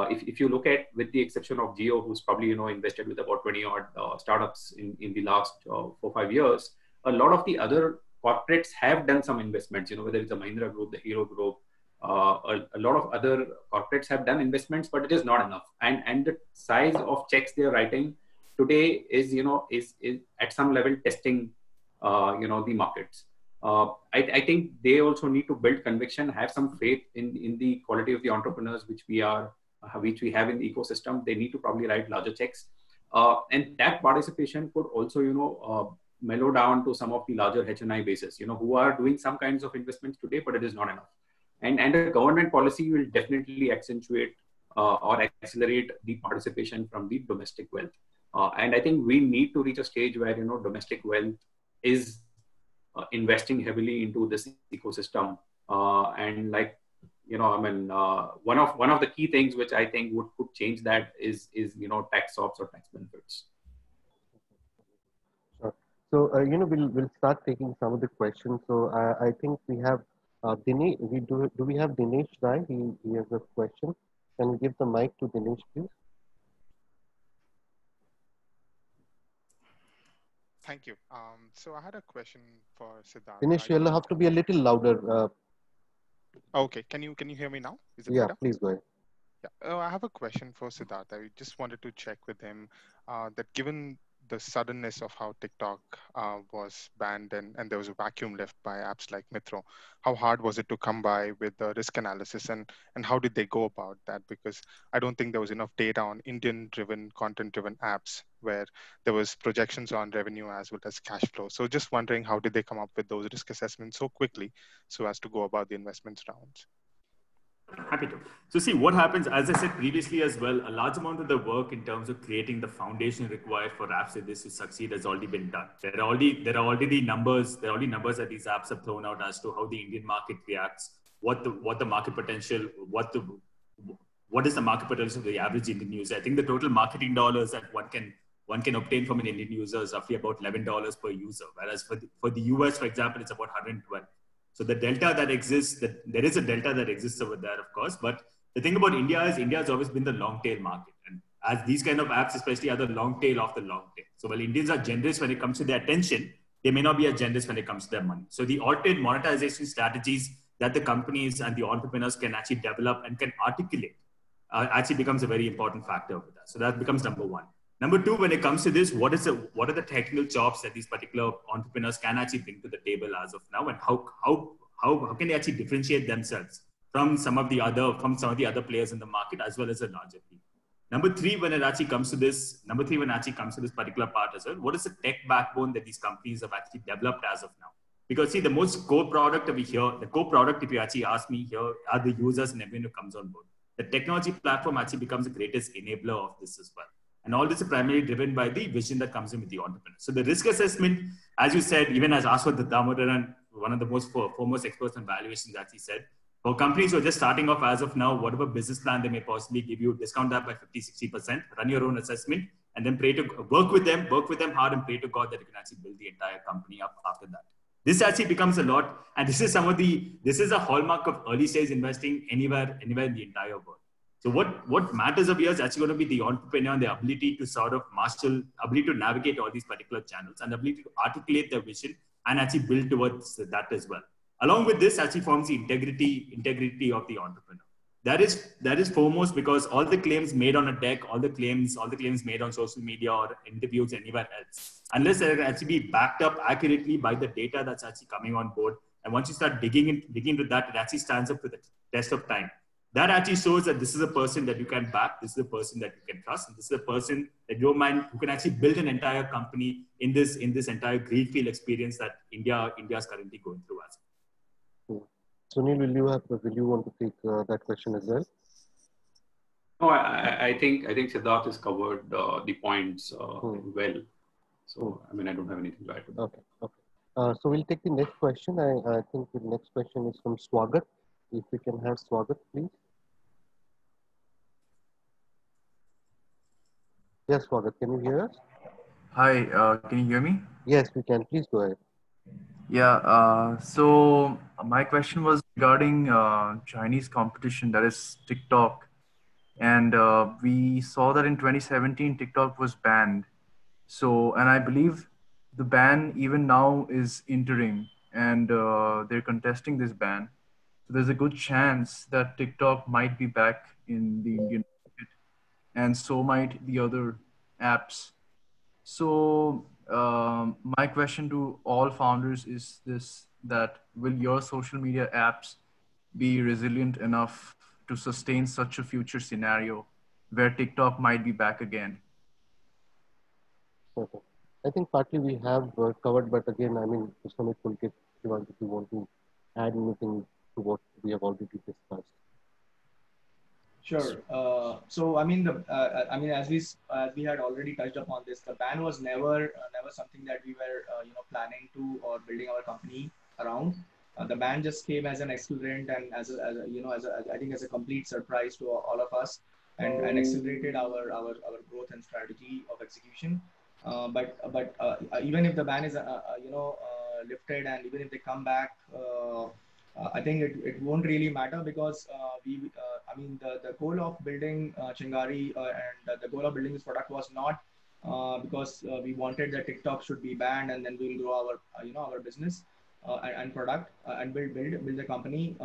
If you look at, with the exception of Jio, who's probably, invested with about 20 odd startups in the last 4 or 5 years, a lot of the other corporates have done some investments, whether it's the Mahindra Group, the Hero Group, a lot of other corporates have done investments, but it is not enough. And the size of checks they're writing today is at some level testing, the markets. I think they also need to build conviction, have some faith in the quality of the entrepreneurs, which we have in the ecosystem. They need to probably write larger checks. And that participation could also, mellow down to some of the larger HNI bases, who are doing some kinds of investments today, but it is not enough. And the government policy will definitely accentuate or accelerate the participation from the domestic wealth. And I think we need to reach a stage where, domestic wealth is investing heavily into this ecosystem. And like, one of the key things which I think could change that is tax ops or tax benefits. Sure. So we'll start taking some of the questions. So I think we have Dinesh. Do we have Dinesh Rai? He has a question. Can we give the mic to Dinesh, please? Thank you. So I had a question for Siddharth. Dinesh, you'll have to be a little louder. Okay, can you hear me now? Is it better? Please go ahead. Yeah. I have a question for Siddharth. I just wanted to check with him that given the suddenness of how TikTok was banned and there was a vacuum left by apps like Mitro, how hard was it to come by with the risk analysis and how did they go about that? Because I don't think there was enough data on Indian-driven, content-driven apps where there was projections on revenue as well as cash flow. So just wondering, how did they come up with those risk assessments so quickly so as to go about the investments rounds? Happy to. So see what happens, as I said previously as well, a large amount of the work in terms of creating the foundation required for apps like this to succeed has already been done. There are already numbers that these apps have thrown out as to how the Indian market reacts, what is the market potential of the average Indian user. I think the total marketing dollars that one can obtain from an Indian user is roughly about $11 per user, whereas for the US, for example, it's about 112. So the delta that exists, there is a delta that exists over there, of course. But the thing about India has always been the long tail market, and as these kind of apps, especially, are the long tail of the long tail. So while Indians are generous when it comes to their attention, they may not be as generous when it comes to their money. So the alternate monetization strategies that the companies and the entrepreneurs can actually develop and can articulate actually becomes a very important factor over that. So that becomes number one. Number two, when it comes to this, what are the technical jobs that these particular entrepreneurs can actually bring to the table as of now, and how can they actually differentiate themselves from some of the other players in the market as well as a larger team? Number three, when it actually comes to this particular part as well, what is the tech backbone that these companies have actually developed as of now? Because see, the core product, if you actually ask me here, are the users and everyone who comes on board. The technology platform actually becomes the greatest enabler of this as well. And all this is primarily driven by the vision that comes in with the entrepreneur. So the risk assessment, as you said, even as Ashwath Damodaran, one of the most foremost experts on valuations, actually said, for companies who are just starting off as of now, whatever business plan they may possibly give you, discount that by 50-60%, run your own assessment, and then pray to work with them hard and pray to God that you can actually build the entire company up after that. This actually becomes a lot, and this is a hallmark of early stage investing anywhere in the entire world. So what matters of yours is actually going to be the entrepreneur and their ability to sort of navigate all these particular channels and ability to articulate their vision and actually build towards that as well. Along with this actually forms the integrity of the entrepreneur. That is foremost, because all the claims made on a deck, all the claims made on social media or interviews anywhere else, unless they can actually be backed up accurately by the data that's actually coming on board. And once you start digging into that, it actually stands up to the test of time. That actually shows that this is a person that you can back, this is a person that you can trust, and this is a person that you don't mind, who can actually build an entire company in this entire greenfield experience that India is currently going through as well. Sunil, will you want to take that question as well? No, I think Siddharth has covered the points well. So I mean, I don't have anything to add to that. Okay. So we'll take the next question. I think the next question is from Swagat. If we can have Swagat, please. Yes, Swagat, can you hear us? Hi, can you hear me? Yes, we can. Please go ahead. Yeah, so my question was regarding Chinese competition, that is TikTok. And we saw that in 2017, TikTok was banned. So, and I believe the ban even now is interim, and they're contesting this ban. So there's a good chance that TikTok might be back in the Indian market, and so might the other apps. So my question to all founders is this, that will your social media apps be resilient enough to sustain such a future scenario where TikTok might be back again? Okay. I think partly we have covered, but again, I mean, Sumit, Pulkit, if you want to add anything to what we have already discussed. Sure. So I mean, as we had already touched upon this, the ban was never something that we were planning to or building our company around. The ban just came as an accelerant and as a complete surprise to all of us, and accelerated our growth and strategy of execution. But even if the ban is lifted, and even if they come back. I think it won't really matter, because the goal of building Chingari and the goal of building this product was not because we wanted that TikTok should be banned and then we'll grow our business and product and build the company.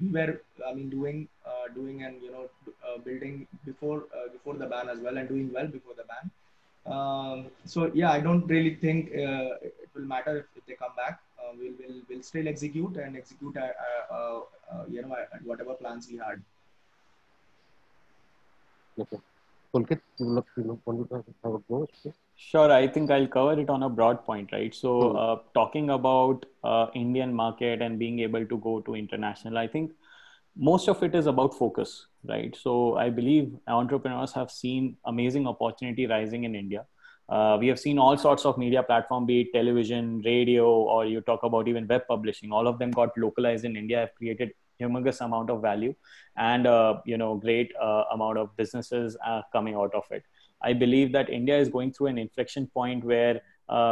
We were doing and building before the ban as well, and doing well before the ban. So yeah, I don't really think it will matter if they come back. We'll still execute whatever plans we had. Okay. Pulkit, you want to have a go? Sure. I think I'll cover it on a broad point, right? So talking about Indian market and being able to go to international, I think most of it is about focus, right? So I believe entrepreneurs have seen amazing opportunity rising in India. We have seen all sorts of media platform, be it television, radio, or you talk about even web publishing. All of them got localized in India, have created humongous amount of value and great amount of businesses are coming out of it. I believe that India is going through an inflection point where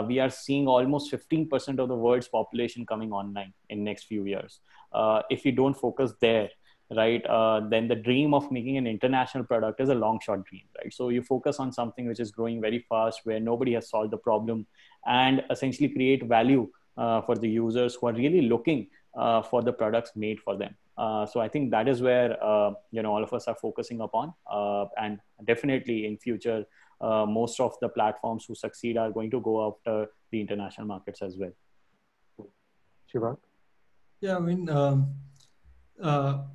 we are seeing almost 15% of the world's population coming online in next few years. If we don't focus there, right, then the dream of making an international product is a long shot dream, right? So you focus on something which is growing very fast, where nobody has solved the problem, and essentially create value for the users who are really looking for the products made for them. So I think that is where all of us are focusing upon, and definitely in future, most of the platforms who succeed are going to go after the international markets as well. Shivank? Yeah, I mean,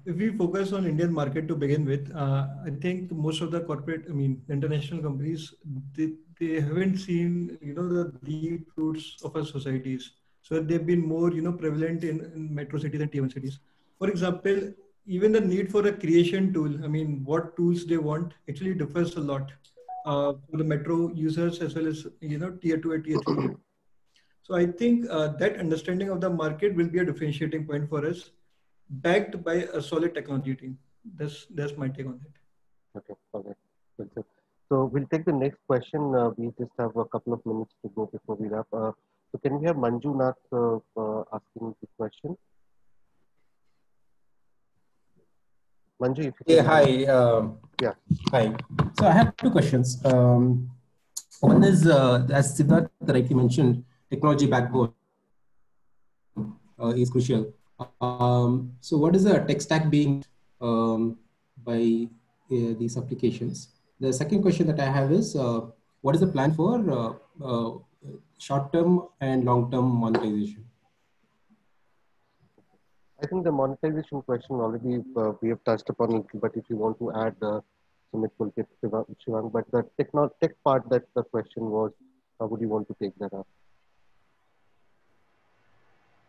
if we focus on Indian market to begin with, I think most of the corporate, international companies, they haven't seen, the deep roots of our societies. So they've been more, prevalent in metro cities and T1 cities. For example, even the need for a creation tool, what tools they want actually differs a lot for the metro users as well as, tier 2 and tier 3. So I think that understanding of the market will be a differentiating point for us, backed by a solid technology team. That's my take on that. Okay, okay. Good, sir. So we'll take the next question. We just have a couple of minutes to go before we wrap. So can we have Manju Nath asking the question? Manju, if you can. Yeah, hi. Yeah. Hi. So I have two questions. One is, as Siddharth rightly mentioned, technology backbone is crucial. So what is the tech stack being by these applications? The second question that I have is, what is the plan for short-term and long-term monetization? I think the monetization question already we have touched upon it, but if you want to add, Sumit, Pulkit, Shivank, but the tech part that the question was, how would you want to take that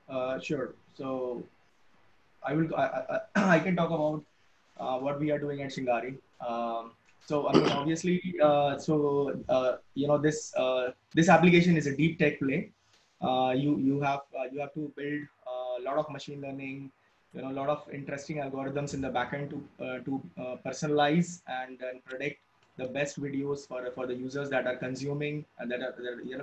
up? Sure. So I can talk about what we are doing at Chingari. So obviously, this application is a deep tech play. You have to build a lot of machine learning, a lot of interesting algorithms in the backend to personalize and predict the best videos for the users that are consuming and that are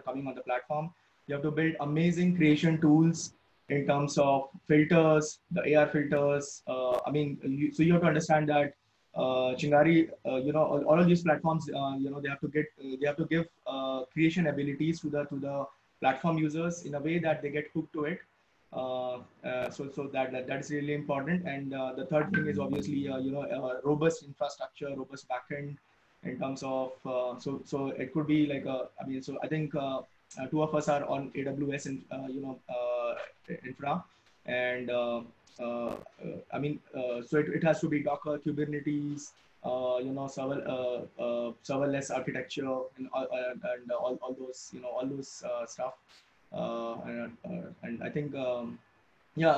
coming on the platform. You have to build amazing creation tools in terms of filters, the AR filters. So you have to understand that Chingari, all of these platforms, they have to give creation abilities to the platform users in a way that they get hooked to it. So that's really important. And the third thing is obviously a robust infrastructure, robust backend in terms of it could be like I think. Two of us are on AWS and infra, and so it has to be Docker, Kubernetes, serverless architecture, and all those stuff. And I think a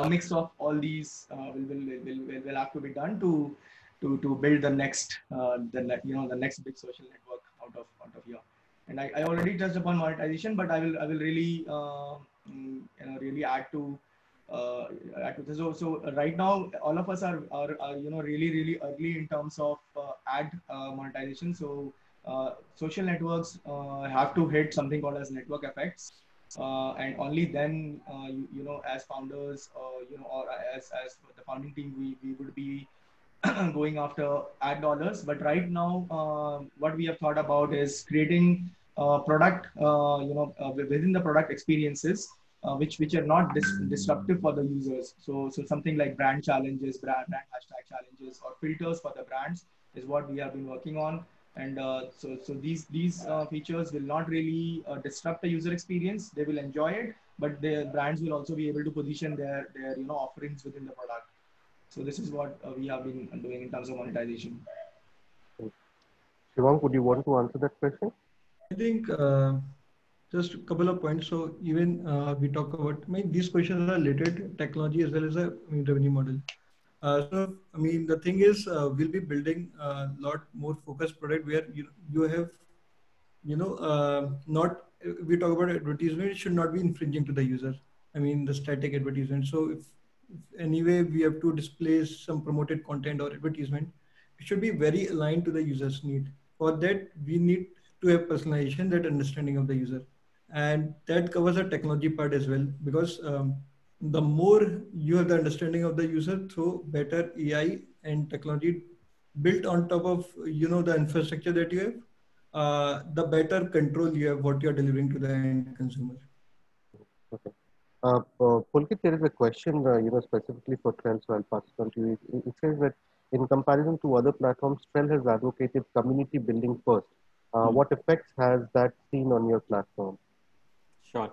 mix of all these will have to be done to build the next the next big social network out of here. And I already touched upon monetization, but I will really really add to this. So right now all of us are really early in terms of ad monetization. So social networks have to hit something called as network effects, and only then as founders or as the founding team we would be going after ad dollars. But right now, what we have thought about is creating product, within the product experiences, which are not disruptive for the users. So something like brand challenges, brand hashtag challenges, or filters for the brands is what we have been working on. And so these features will not really disrupt the user experience. They will enjoy it, but the brands will also be able to position their offerings within the product. So this is what we have been doing in terms of monetization. Shivank, would you want to answer that question? I think just a couple of points. So even we talk about, these questions are related, technology as well as the revenue model. So, I mean, the thing is, we'll be building a lot more focused product where you have, not, if we talk about advertisement, it should not be infringing to the user. I mean, the static advertisement. So if anyway we have to display some promoted content or advertisement, it should be very aligned to the user's need. For that, we need to have personalization, that understanding of the user. And that covers the technology part as well, because the more you have the understanding of the user through better AI and technology built on top of, the infrastructure that you have, the better control you have what you're delivering to the end consumer. Okay. Pulkit, there is a question, specifically for Trell, so I'll pass it on to you. It says that in comparison to other platforms, Trell has advocated community building first. What effects has that seen on your platform? Sure.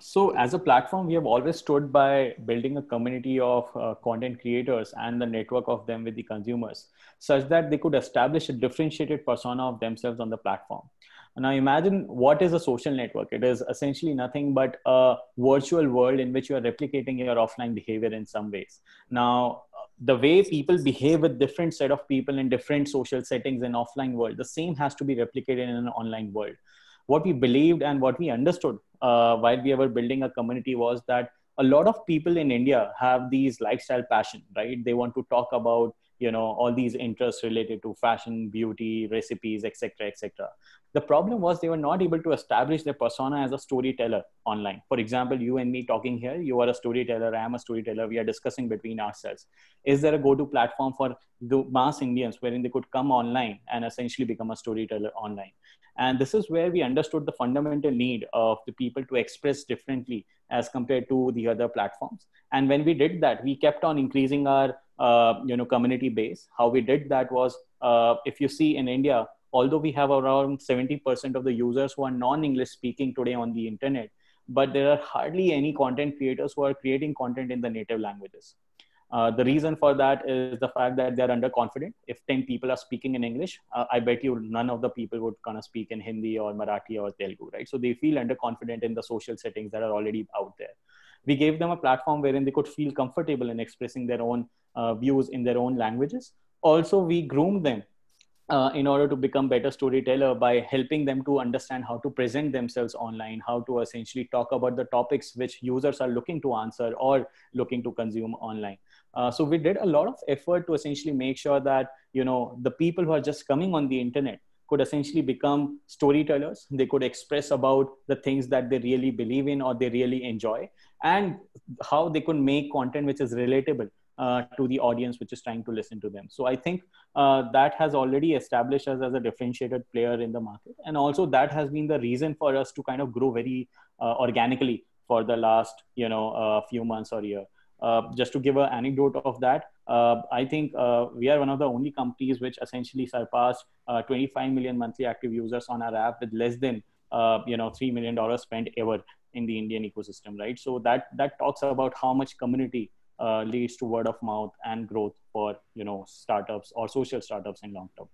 So as a platform, we have always stood by building a community of content creators and the network of them with the consumers, such that they could establish a differentiated persona of themselves on the platform. Now imagine, what is a social network? It is essentially nothing but a virtual world in which you are replicating your offline behavior in some ways. Now, the way people behave with different set of people in different social settings in offline world, the same has to be replicated in an online world. What we believed and what we understood while we were building a community was that a lot of people in India have these lifestyle passion, right? They want to talk about, all these interests related to fashion, beauty, recipes, etc., etc. The problem was they were not able to establish their persona as a storyteller online. For example, you and me talking here, you are a storyteller, I am a storyteller, we are discussing between ourselves. Is there a go-to platform for the mass Indians wherein they could come online and essentially become a storyteller online? And this is where we understood the fundamental need of the people to express differently as compared to the other platforms. And when we did that, we kept on increasing our community base. How we did that was, if you see in India, although we have around 70% of the users who are non-English speaking today on the internet, but there are hardly any content creators who are creating content in the native languages. The reason for that is the fact that they're underconfident. If 10 people are speaking in English, I bet you none of the people would kind of speak in Hindi or Marathi or Telugu, right? So they feel underconfident in the social settings that are already out there. We gave them a platform wherein they could feel comfortable in expressing their own views in their own languages. Also, we groomed them in order to become better storyteller by helping them to understand how to present themselves online, how to essentially talk about the topics which users are looking to answer or looking to consume online. So we did a lot of effort to essentially make sure that, the people who are just coming on the internet could essentially become storytellers. They could express about the things that they really believe in or they really enjoy, and how they could make content which is relatable to the audience which is trying to listen to them. So I think that has already established us as a differentiated player in the market. And also that has been the reason for us to kind of grow very organically for the last few months or year. Just to give an anecdote of that, I think we are one of the only companies which essentially surpassed 25 million monthly active users on our app with less than $3 million spent ever in the Indian ecosystem, right? So that talks about how much community leads to word of mouth and growth for startups or social startups in long term.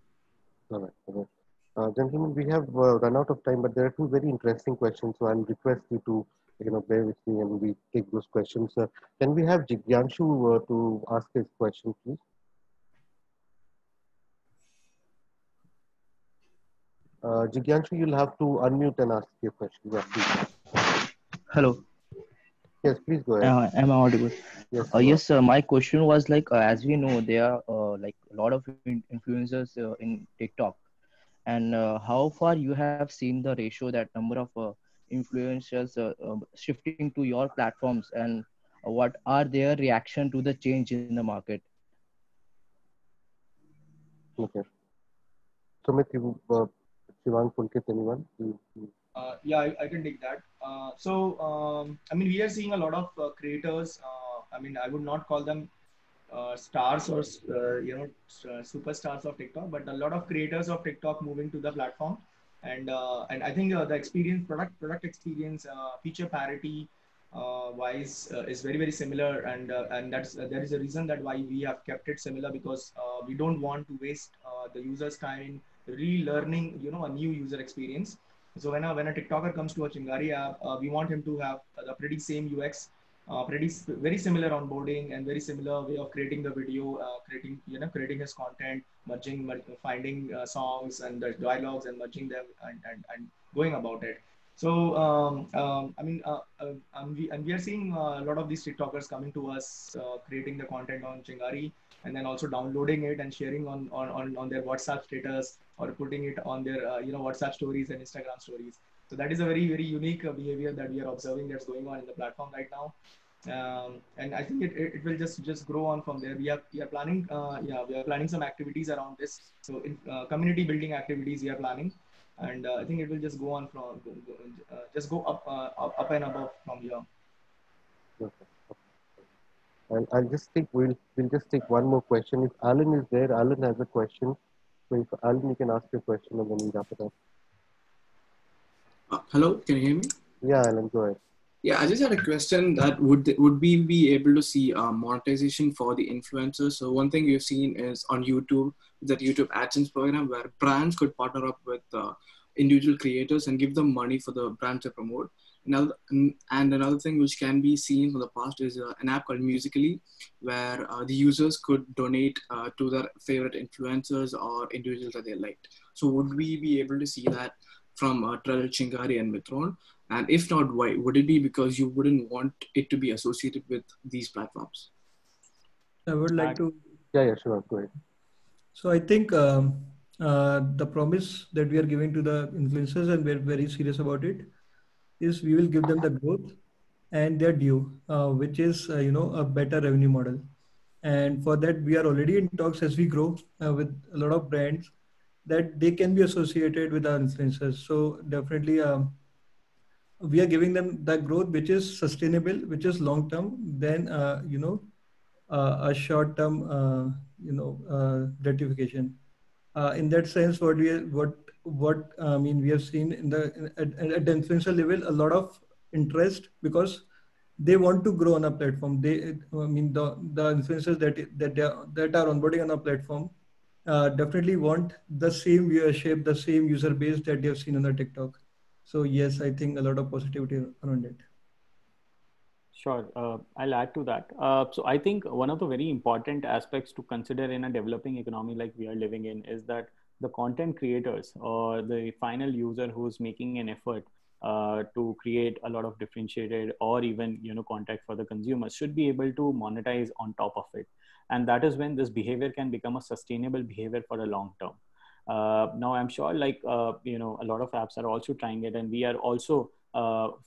All right, all right. Gentlemen, we have run out of time, but there are two very interesting questions, so I'll request you to bear with me and we take those questions. Can we have Jigyanshu to ask his question, please? Jigyanshu, you'll have to unmute and ask your question. Yeah, please. Hello. Yes, please go ahead. Am I audible? Yes, my question was like, as we know, there are like a lot of influencers in TikTok, and how far you have seen the ratio, that number of influencers shifting to your platforms, and what are their reaction to the change in the market? Okay. Sumit, Shivank, Pulkit, anyone? I can take that. I mean, we are seeing a lot of creators. I mean, I would not call them stars or, superstars of TikTok, but a lot of creators of TikTok moving to the platform. And I think the experience, product experience, feature parity wise is very, very similar. And there is a reason that why we have kept it similar, because we don't want to waste the user's time in relearning, a new user experience. So when a TikToker comes to a Chingari app, we want him to have the pretty same UX very similar onboarding and very similar way of creating the video, creating his content, finding songs and the dialogues and merging them and going about it. So we are seeing a lot of these TikTokers coming to us, creating the content on Chingari and then also downloading it and sharing on their WhatsApp status or putting it on their WhatsApp stories and Instagram stories. So that is a very, very unique behavior that we are observing that's going on in the platform right now. And I think it will just grow on from there. We are planning some activities around this. So in community building activities we are planning, and I think it will just go on from, up and above from here. Okay. And I'll just think we'll just take one more question. If Alan is there, Alan has a question. So if Alan, you can ask your question and then we'll wrap it up. Hello, can you hear me? Yeah, Alan, go ahead. Yeah, I just had a question that would we be able to see monetization for the influencers? So one thing we've seen is on YouTube, that YouTube AdSense program where brands could partner up with individual creators and give them money for the brand to promote. And another thing which can be seen from the past is an app called Musical.ly, where the users could donate to their favorite influencers or individuals that they liked. So would we be able to see that from Trell, Chingari and Mitron? And if not, why? Would it be because you wouldn't want it to be associated with these platforms? I would like to... Yeah, sure. Go ahead. So I think the promise that we are giving to the influencers, and we're very serious about it, is we will give them the growth and their due, which is, a better revenue model. And for that, we are already in talks as we grow with a lot of brands that they can be associated with our influencers. So definitely we are giving them the growth, which is sustainable, which is long-term, then, a short-term, gratification. In that sense, what we have seen in the at the influencer level, a lot of interest because they want to grow on a platform. The influencers that are onboarding on our platform definitely want the same viewership, the same user base that they have seen on the TikTok. So yes, I think a lot of positivity around it. Sure. I'll add to that. So I think one of the very important aspects to consider in a developing economy like we are living in is that the content creators or the final user who's making an effort to create a lot of differentiated or even content for the consumers should be able to monetize on top of it. And that is when this behavior can become a sustainable behavior for a long term. Now, I'm sure a lot of apps are also trying it, and we are also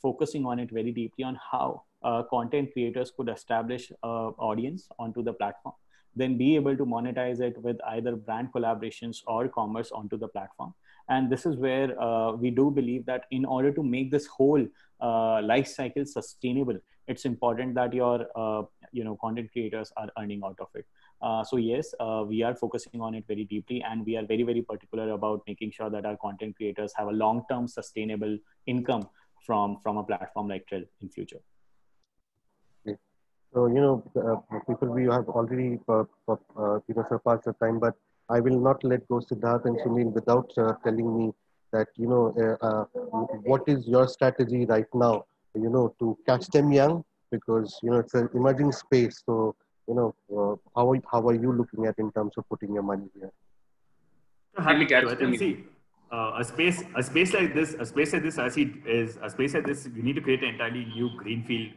focusing on it very deeply on how content creators could establish an audience onto the platform, then be able to monetize it with either brand collaborations or commerce onto the platform. And this is where we do believe that in order to make this whole life cycle sustainable, it's important that your content creators are earning out of it. So yes, we are focusing on it very deeply, and we are very, very particular about making sure that our content creators have a long-term sustainable income from a platform like Trell in future. So, people, we have already, surpassed the time, but I will not let go Siddharth and Sunil without telling me that, what is your strategy right now, to catch them young, because, it's an emerging space. So, how are you looking at in terms of putting your money here? A space like this, I see is a space like this. You need to create an entirely new greenfield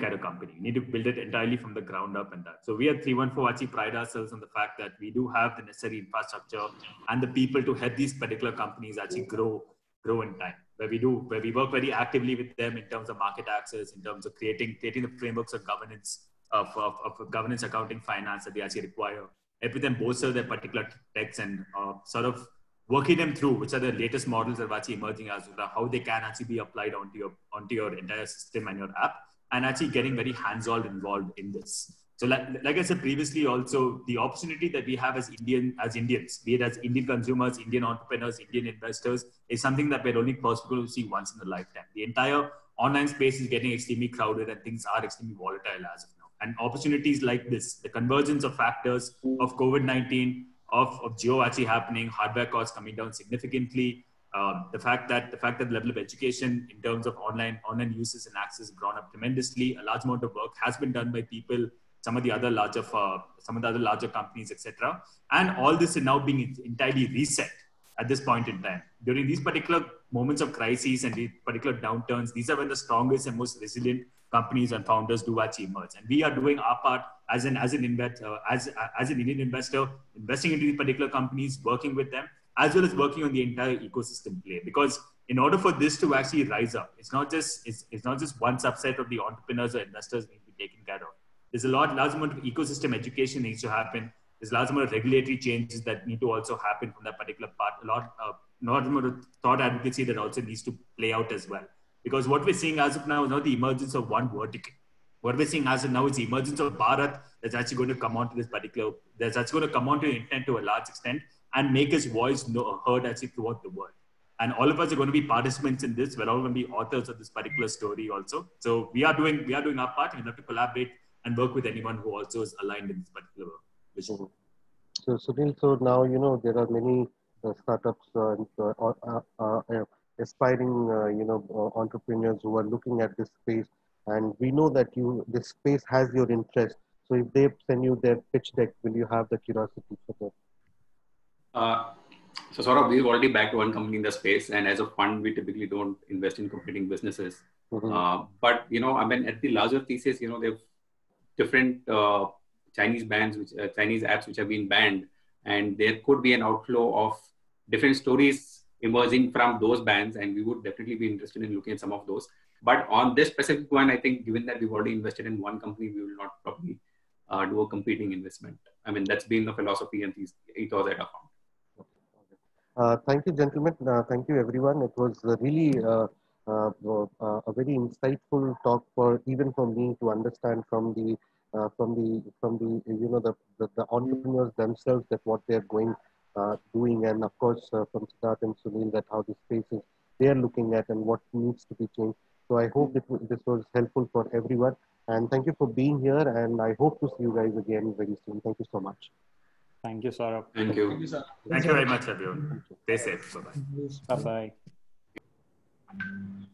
kind of company. You need to build it entirely from the ground up, and that. So we at 314 actually pride ourselves on the fact that we do have the necessary infrastructure and the people to help these particular companies actually grow in time. Where we work very actively with them in terms of market access, in terms of creating the frameworks of governance of governance, accounting, finance that they actually require. Helping them bolster their particular techs and sort of working them through, which are the latest models that are actually emerging as well, how they can actually be applied onto your entire system and your app, and actually getting very hands-on involved in this. So like I said previously, also the opportunity that we have as Indians, be it as Indian consumers, Indian entrepreneurs, Indian investors, is something that we're only possible to see once in a lifetime. The entire online space is getting extremely crowded, and things are extremely volatile as of now. And opportunities like this, the convergence of factors of COVID-19, of Jio actually happening, hardware costs coming down significantly, The fact that the level of education in terms of online uses and access has grown up tremendously. A large amount of work has been done by people, some of the other larger companies, etc. And all this is now being entirely reset at this point in time. During these particular moments of crises and these particular downturns, these are when the strongest and most resilient companies and founders do actually emerge. And we are doing our part as an Indian investor, investing into these particular companies, working with them, as well as working on the entire ecosystem play. Because in order for this to actually rise up, it's not just one subset of the entrepreneurs or investors need to be taken care of. There's a large amount of ecosystem education needs to happen. There's a large amount of regulatory changes that need to also happen from that particular part. A large amount of thought advocacy that also needs to play out as well. Because what we're seeing as of now is not the emergence of one vertical. What we're seeing as of now is the emergence of Bharat that's actually going to come onto the internet to a large extent, and make his voice heard actually throughout the world. And all of us are going to be participants in this. We're all going to be authors of this particular story also. So we are doing our part, and we have to collaborate and work with anyone who also is aligned in this particular vision. So Sunil, so now, you know, there are many startups aspiring, entrepreneurs who are looking at this space. And we know that this space has your interest. So if they send you their pitch deck, will you have the curiosity for them? So Saurav, we've already backed one company in the space, and as a fund, we typically don't invest in competing businesses. Mm-hmm. But, you know, I mean, at the larger thesis, you know, there are different Chinese apps which have been banned, and there could be an outflow of different stories emerging from those bans, and we would definitely be interested in looking at some of those. But on this specific one, I think given that we've already invested in one company, we will not probably do a competing investment. I mean, that's been the philosophy and ethos that I found. Thank you, gentlemen. Thank you, everyone. It was really a very insightful talk for even for me to understand from the entrepreneurs themselves that what they are doing, and of course from Siddharth and Sunil that how the spaces they are looking at and what needs to be changed. So I hope that this was helpful for everyone. And thank you for being here. And I hope to see you guys again very soon. Thank you so much. Thank you, Saurav. Thank you. Thank you, sir. Thank you very much, everyone. Stay safe. Bye-bye. Bye-bye.